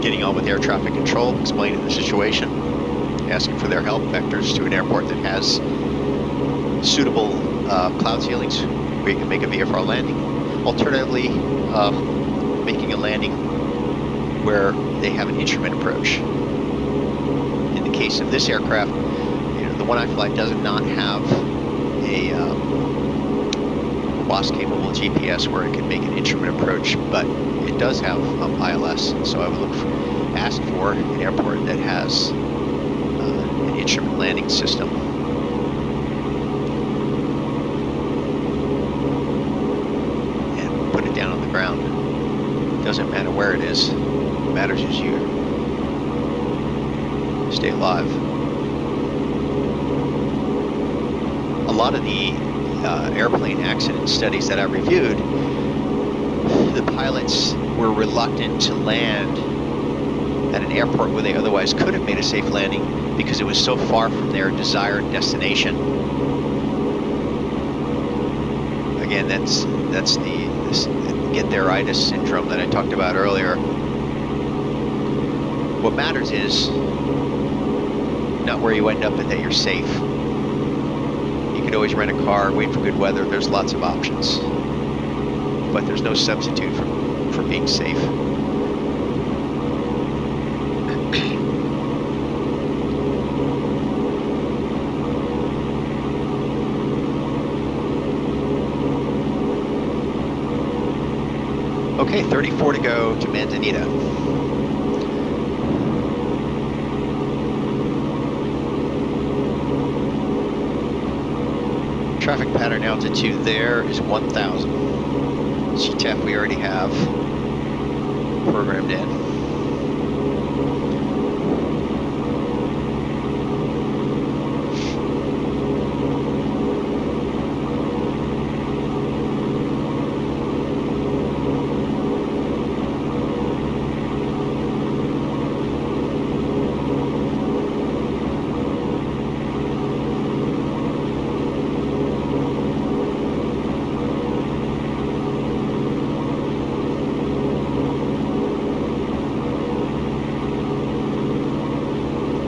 Getting on with air traffic control, explaining the situation, asking for their help, vectors to an airport that has suitable cloud ceilings where you can make a VFR landing. Alternatively, making a landing where they have an instrument approach. In the case of this aircraft, the one I fly does not have a loss-capable GPS where it can make an instrument approach, but it does have ILS, so I would look ask for an airport that has an instrument landing system. And put it down on the ground. It doesn't matter where it is, what matters is you stay alive. A lot of the airplane accident studies that I reviewed, the pilots were reluctant to land at an airport where they otherwise could have made a safe landing because it was so far from their desired destination. Again, that's the get there ITIS syndrome that I talked about earlier. What matters is not where you end up, but that you're safe. You could always rent a car, wait for good weather, there's lots of options. But there's no substitute for being safe. Okay, 34 to go to Manzanita. Traffic pattern altitude there is 1,000. CTAF we already have programmed in.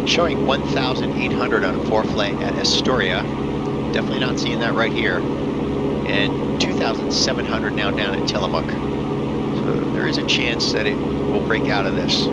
Showing 1,800 on ForeFlight at Astoria, definitely not seeing that right here, and 2,700 now down at Tillamook. So there is a chance that it will break out of this.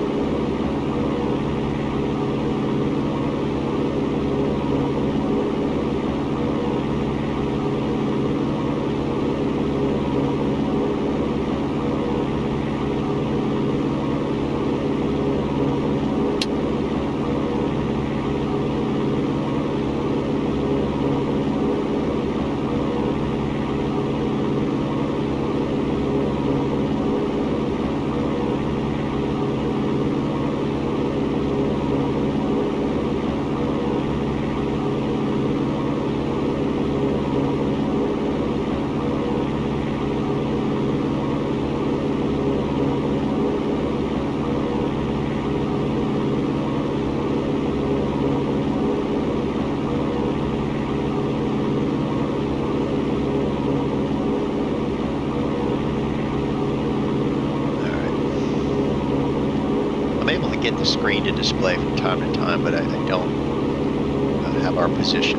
Screen to display from time to time, but I don't have our position.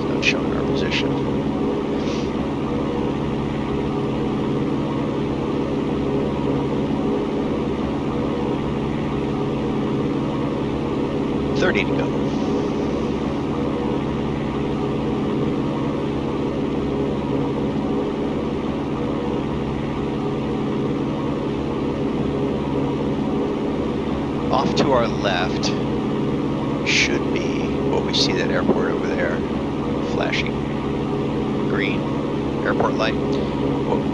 It's not showing our position. Thirty to go. To our left should be, well, we see that airport over there, flashing green airport light.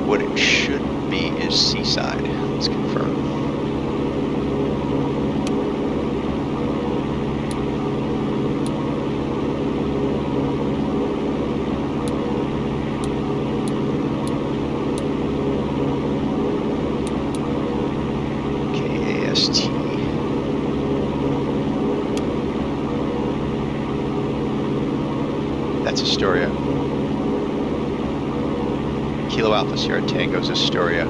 What it should be is Seaside. Let's confirm. Sierra Tango's Astoria.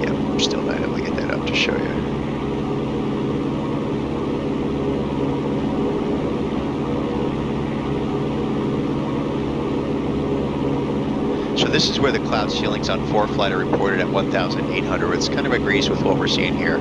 Yep, still not able to get that up to show you. So This is where the cloud ceilings on ForeFlight are reported at 1,800, which kind of agrees with what we're seeing here.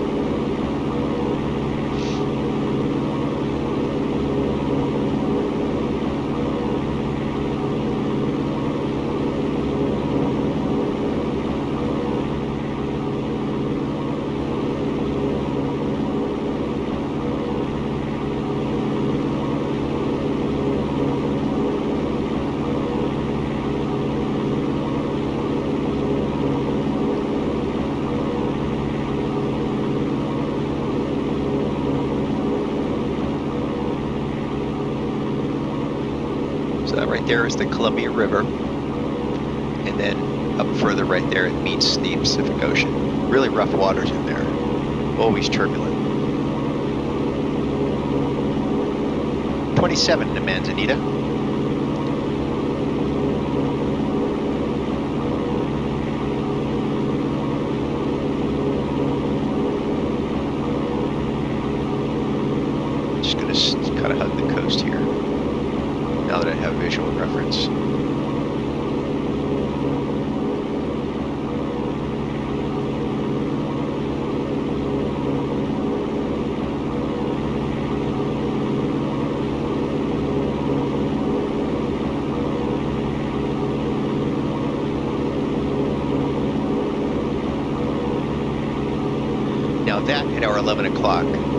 There is the Columbia River, and then up further right there it meets the Pacific Ocean. Really rough waters in there, always turbulent. 27 to Manzanita.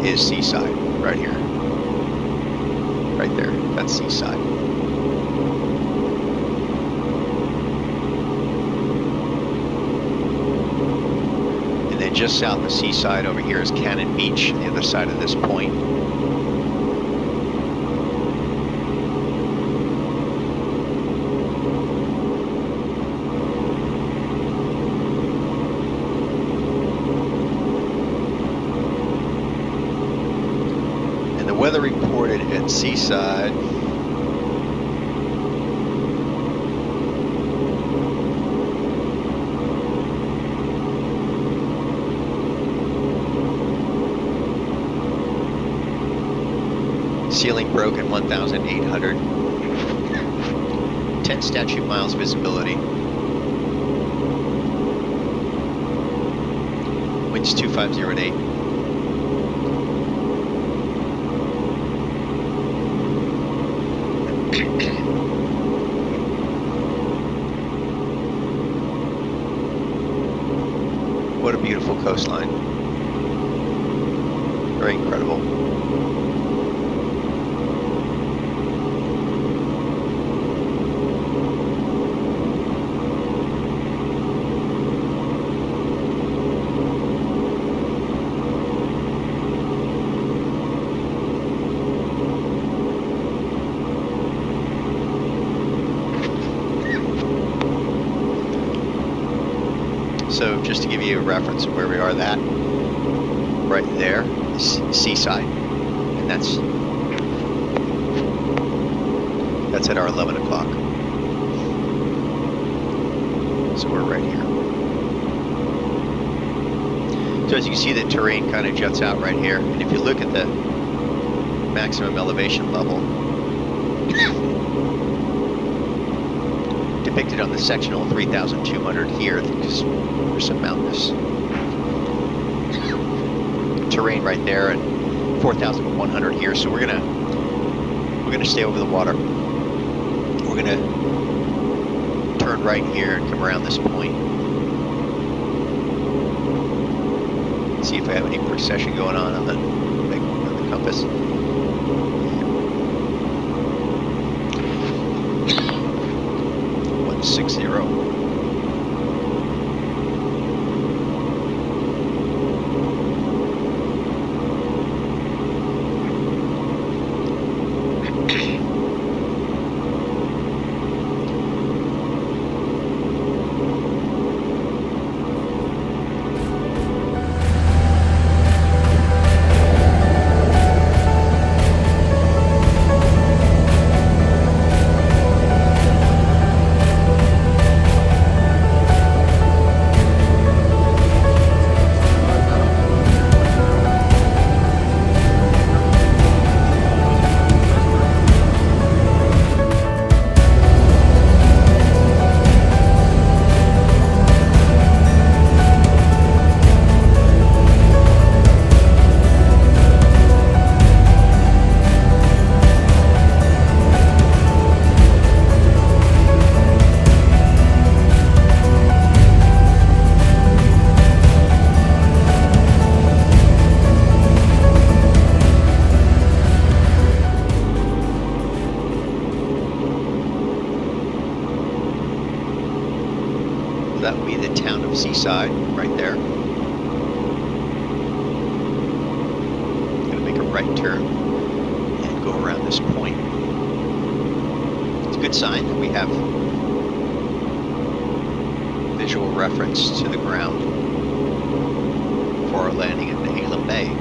Is Seaside, right here. Right there, that's Seaside. And then just south of Seaside over here is Cannon Beach, the other side of this point. Seaside. Ceiling broken, 1,800. 10 statute miles visibility. Winds 2508. What a beautiful coastline. Very incredible. Reference of where we are, that right there is Seaside, and that's at our 11 o'clock, so we're right here. So as you can see, the terrain kind of juts out right here, and if you look at the maximum elevation level depicted on the sectional 3,200 here, there's some mountainous terrain right there, and 4,100 here. So we're gonna stay over the water. We're gonna turn right here and come around this point. See if I have any precession going on the compass. Seaside right there. Gonna make a right turn and go around this point. It's a good sign that we have visual reference to the ground for our landing at Nehalem Bay.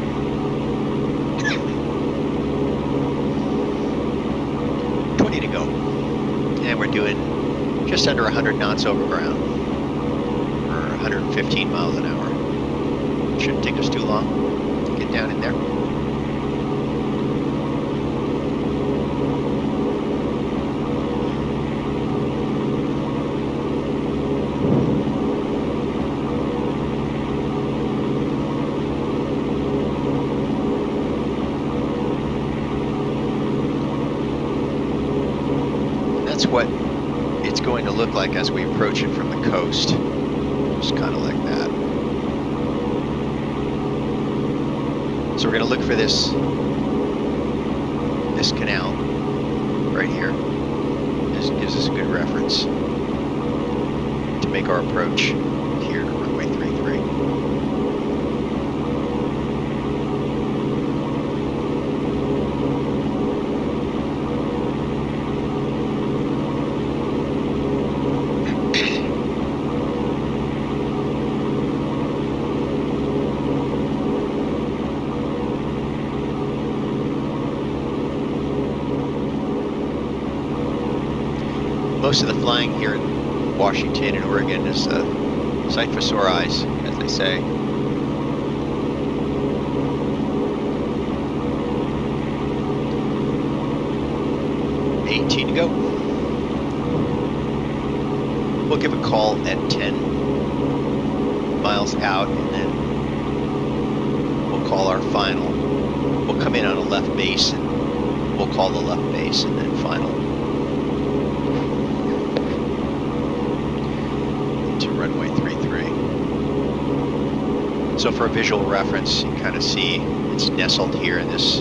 To go, and we're doing just under 100 knots over ground, or 115 miles an hour. Shouldn't take us too long to get down in there. Look like as we approach it from the coast, just kind of like that. So we're going to look for this canal right here. This gives us a good reference to make our approach here to runway 33. Most of the flying here in Washington and Oregon is a sight for sore eyes, as they say. To go. We'll give a call at 10 miles out, and then we'll call our final. We'll come in on a left base, and we'll call the left base, and then final. So for a visual reference, you kind of see it's nestled here in this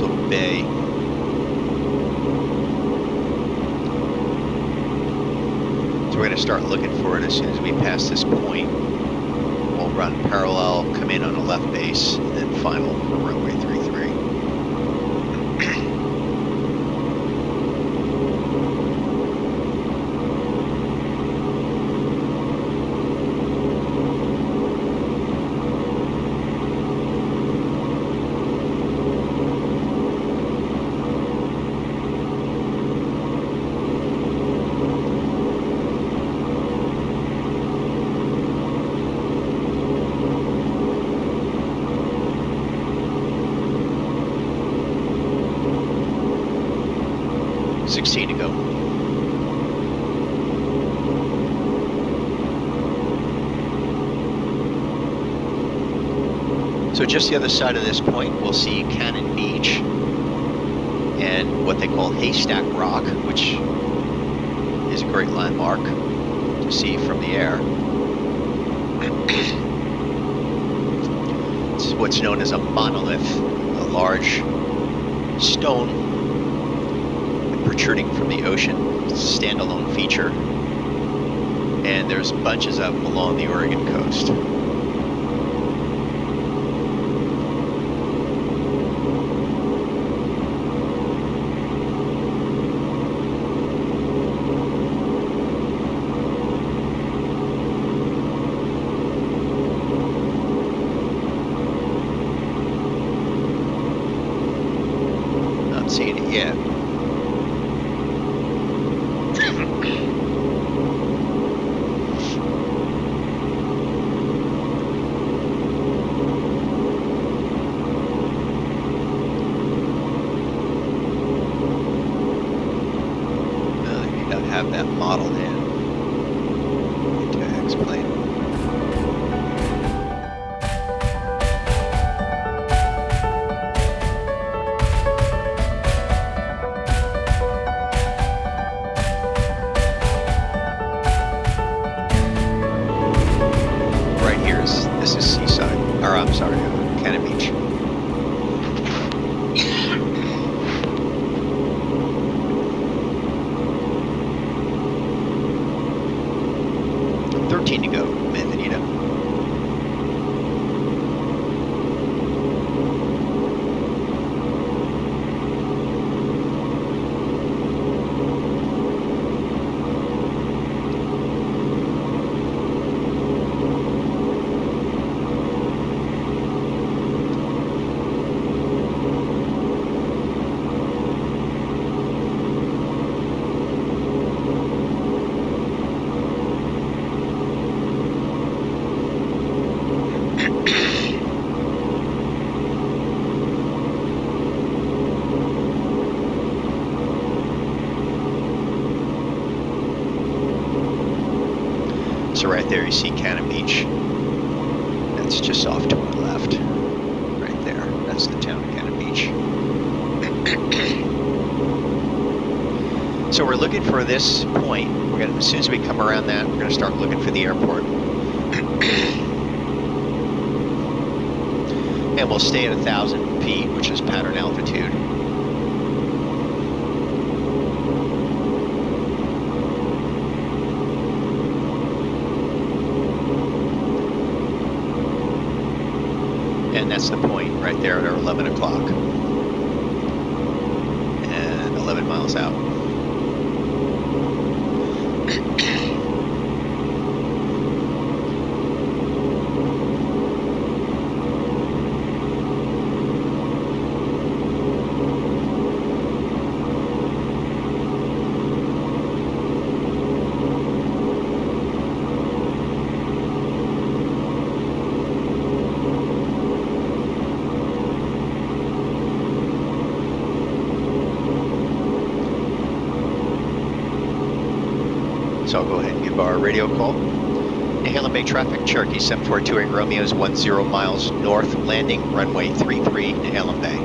little bay. So we're going to start looking for it as soon as we pass this point. We'll run parallel, come in on a left base, and then final for runway 33. Just the other side of this point, we'll see Cannon Beach and what they call Haystack Rock, which is a great landmark to see from the air. It's what's known as a monolith, a large stone protruding from the ocean. It's a standalone feature, and there's bunches of them along the Oregon coast. 13 to go, Manzanita. So right there you see Cannon Beach, that's just off to our left, right there, that's the town of Cannon Beach. So we're looking for this point, we're gonna, as soon as we come around that, we're going to start looking for the airport. And we'll stay at 1,000 feet, which is pattern altitude. That's the point right there at our 11 o'clock and 11 miles out. So I'll go ahead and give our radio call. Nehalem Bay traffic, Cherokee 7428 Romeo is 10 miles north, landing runway 33, Nehalem Bay.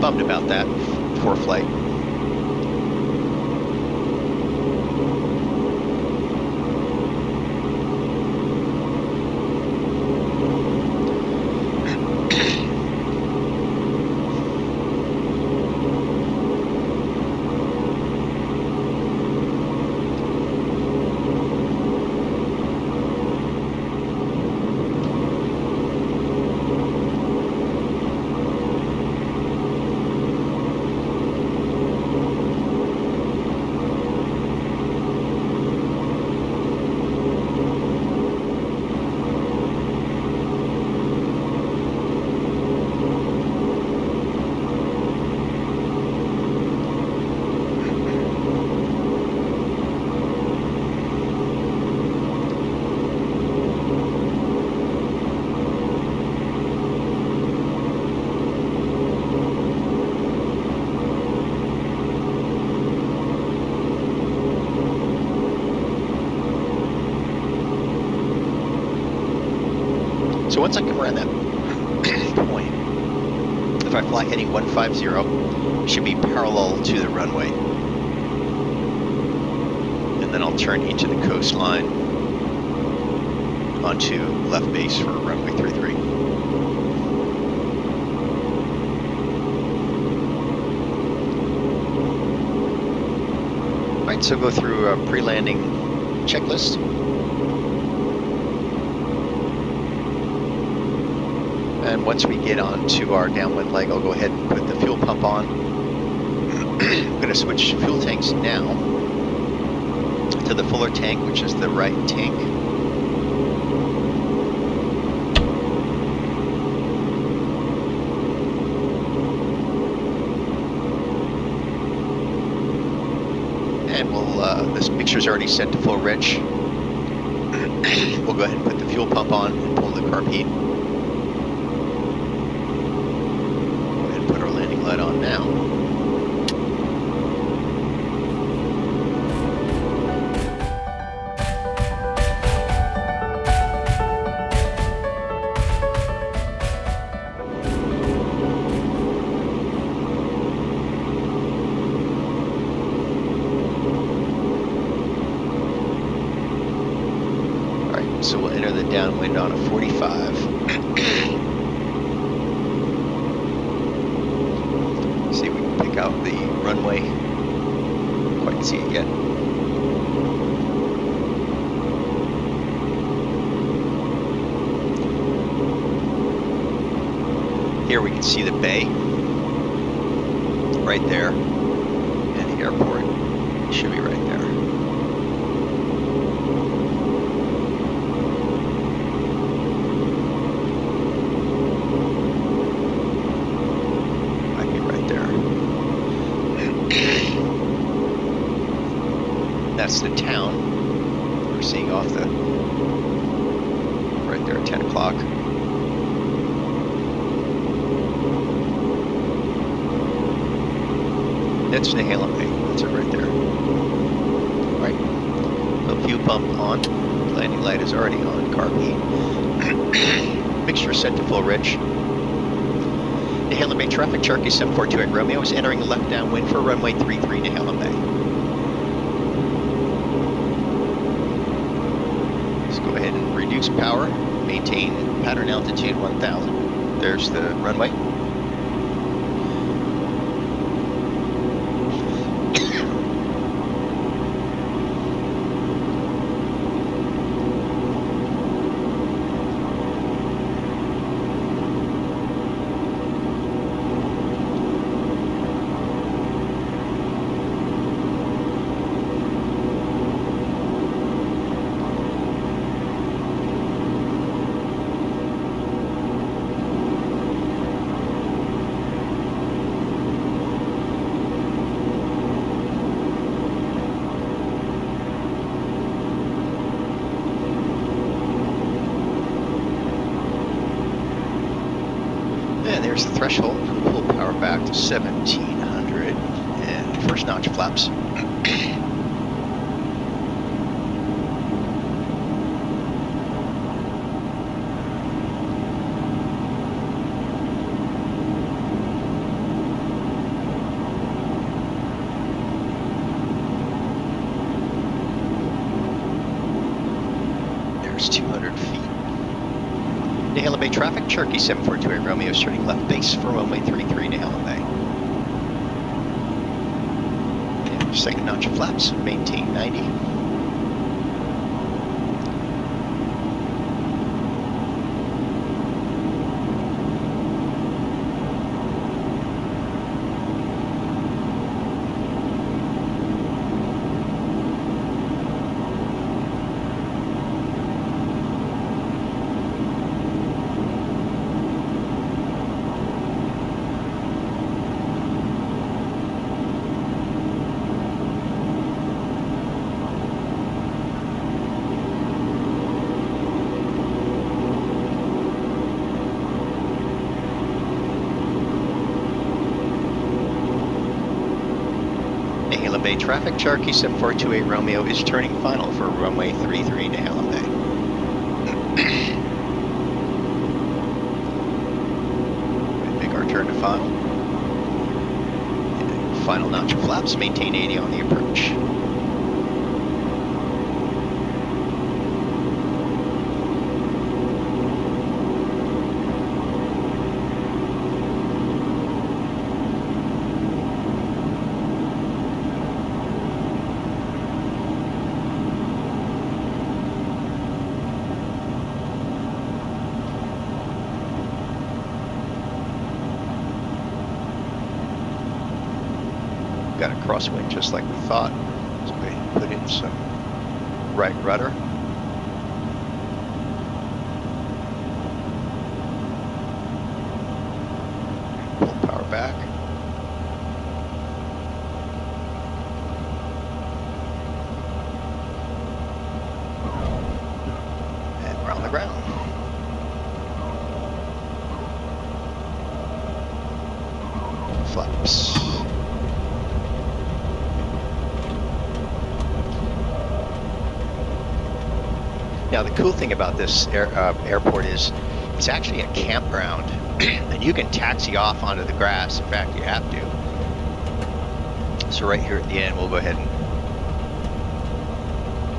Bummed about that, poor flight. So once I come around that point, if I fly heading 150, it should be parallel to the runway. And then I'll turn into the coastline onto left base for runway 33. All right, so go through a pre-landing checklist. And once we get onto our downwind leg, I'll go ahead and put the fuel pump on. I'm going to switch fuel tanks now to the fuller tank, which is the right tank. And we'll, this mixture's already set to full rich. We'll go ahead and put the fuel pump on and pull the carb heat. On now. All right, so we'll enter the downwind on a 45. check out the runway. Quite see it yet. Here we can see the bay right there, and the airport should be right there. That's the town we're seeing off the, right there at 10 o'clock. That's Nehalem Bay, that's it right there. All right, so fuel pump on, landing light is already on, carb heat. Mixture set to full rich. Nehalem Bay traffic, Cherokee 7428 Romeo is entering left downwind for runway 33 Nehalem Bay. Reduce power, maintain pattern altitude 1000. There's the runway. There's the threshold, pull power back to 1700 and first notch flaps. There's 200 feet. Nehalem Bay traffic, Cherokee 7428 Romeo is turning left base for runway 33 Nehalem Bay. And second notch of flaps, maintain 90. Bay traffic, Cherokee 7428 Romeo is turning final for runway 33 Nehalem Bay. Make our turn to final. And final notch of flaps, maintain 80 on the approach. Got a crosswind just like we thought, so we put in some right rudder. Pull power back. And we're on the ground. Flaps. Now the cool thing about this airport is it's actually a campground and you can taxi off onto the grass. In fact, you have to. So right here at the end, we'll go ahead and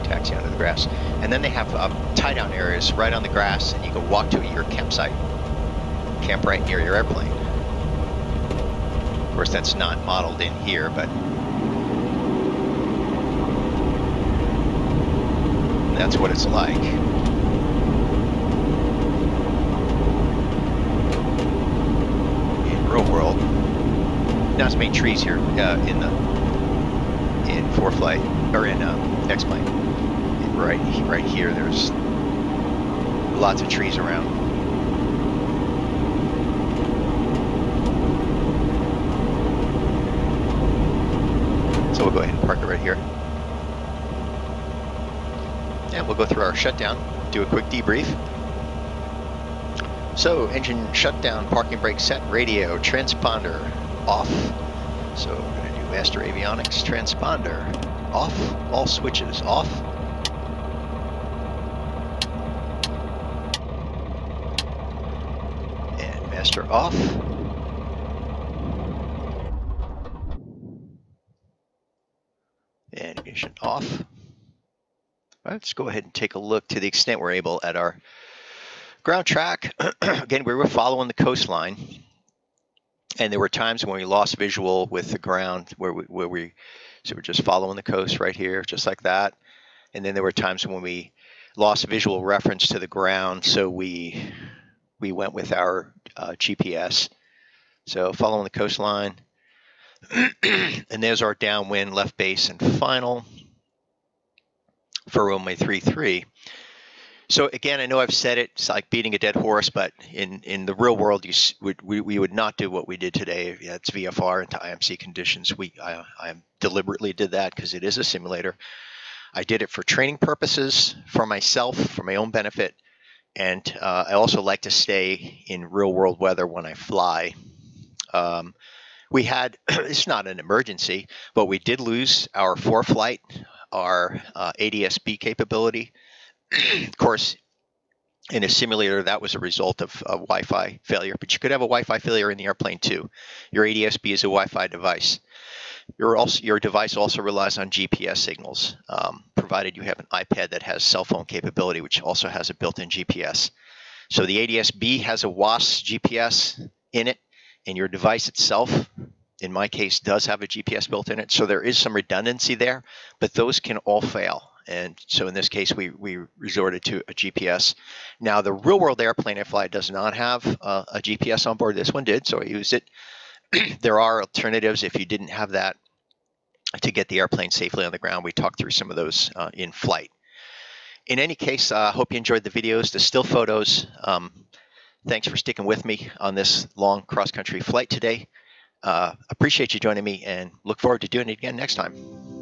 taxi onto the grass. And then they have tie down areas right on the grass and you can walk to your campsite, camp right near your airplane. course, that's not modeled in here, but that's what it's like. World. Not as many trees here in ForeFlight or in X-Plane. Right here, there's lots of trees around. So we'll go ahead and park it right here, and we'll go through our shutdown, do a quick debrief. So, engine shutdown, parking brake set, radio, transponder off. So, we're going to do master avionics, transponder off, all switches off. And master off. And ignition off. All right, let's go ahead and take a look to the extent we're able at our ground track. Again, we were following the coastline, and there were times when we lost visual with the ground so we're just following the coast right here, just like that. And then there were times when we lost visual reference to the ground, so we went with our GPS. So following the coastline, and there's our downwind left base and final for runway 33. So again, I know I've said it, it's like beating a dead horse, but in the real world, we would not do what we did today. It's VFR into IMC conditions. I deliberately did that because it is a simulator. I did it for training purposes, for myself, for my own benefit, and I also like to stay in real world weather when I fly. We had, it's not an emergency, but we did lose our ForeFlight, our ADS-B capability. Of course, in a simulator, that was a result of a Wi-Fi failure, but you could have a Wi-Fi failure in the airplane too. Your ADS-B is a Wi-Fi device. Your device also relies on GPS signals, provided you have an iPad that has cell phone capability, which also has a built-in GPS. So the ADS-B has a WASP GPS in it, and your device itself, in my case, does have a GPS built in it. So there is some redundancy there, but those can all fail. And so in this case, we resorted to a GPS. Now, the real world airplane I fly does not have a GPS on board. This one did, so I used it. There are alternatives if you didn't have that to get the airplane safely on the ground. We talked through some of those in flight. In any case, I hope you enjoyed the videos, the still photos. Thanks for sticking with me on this long cross-country flight today. Appreciate you joining me and look forward to doing it again next time.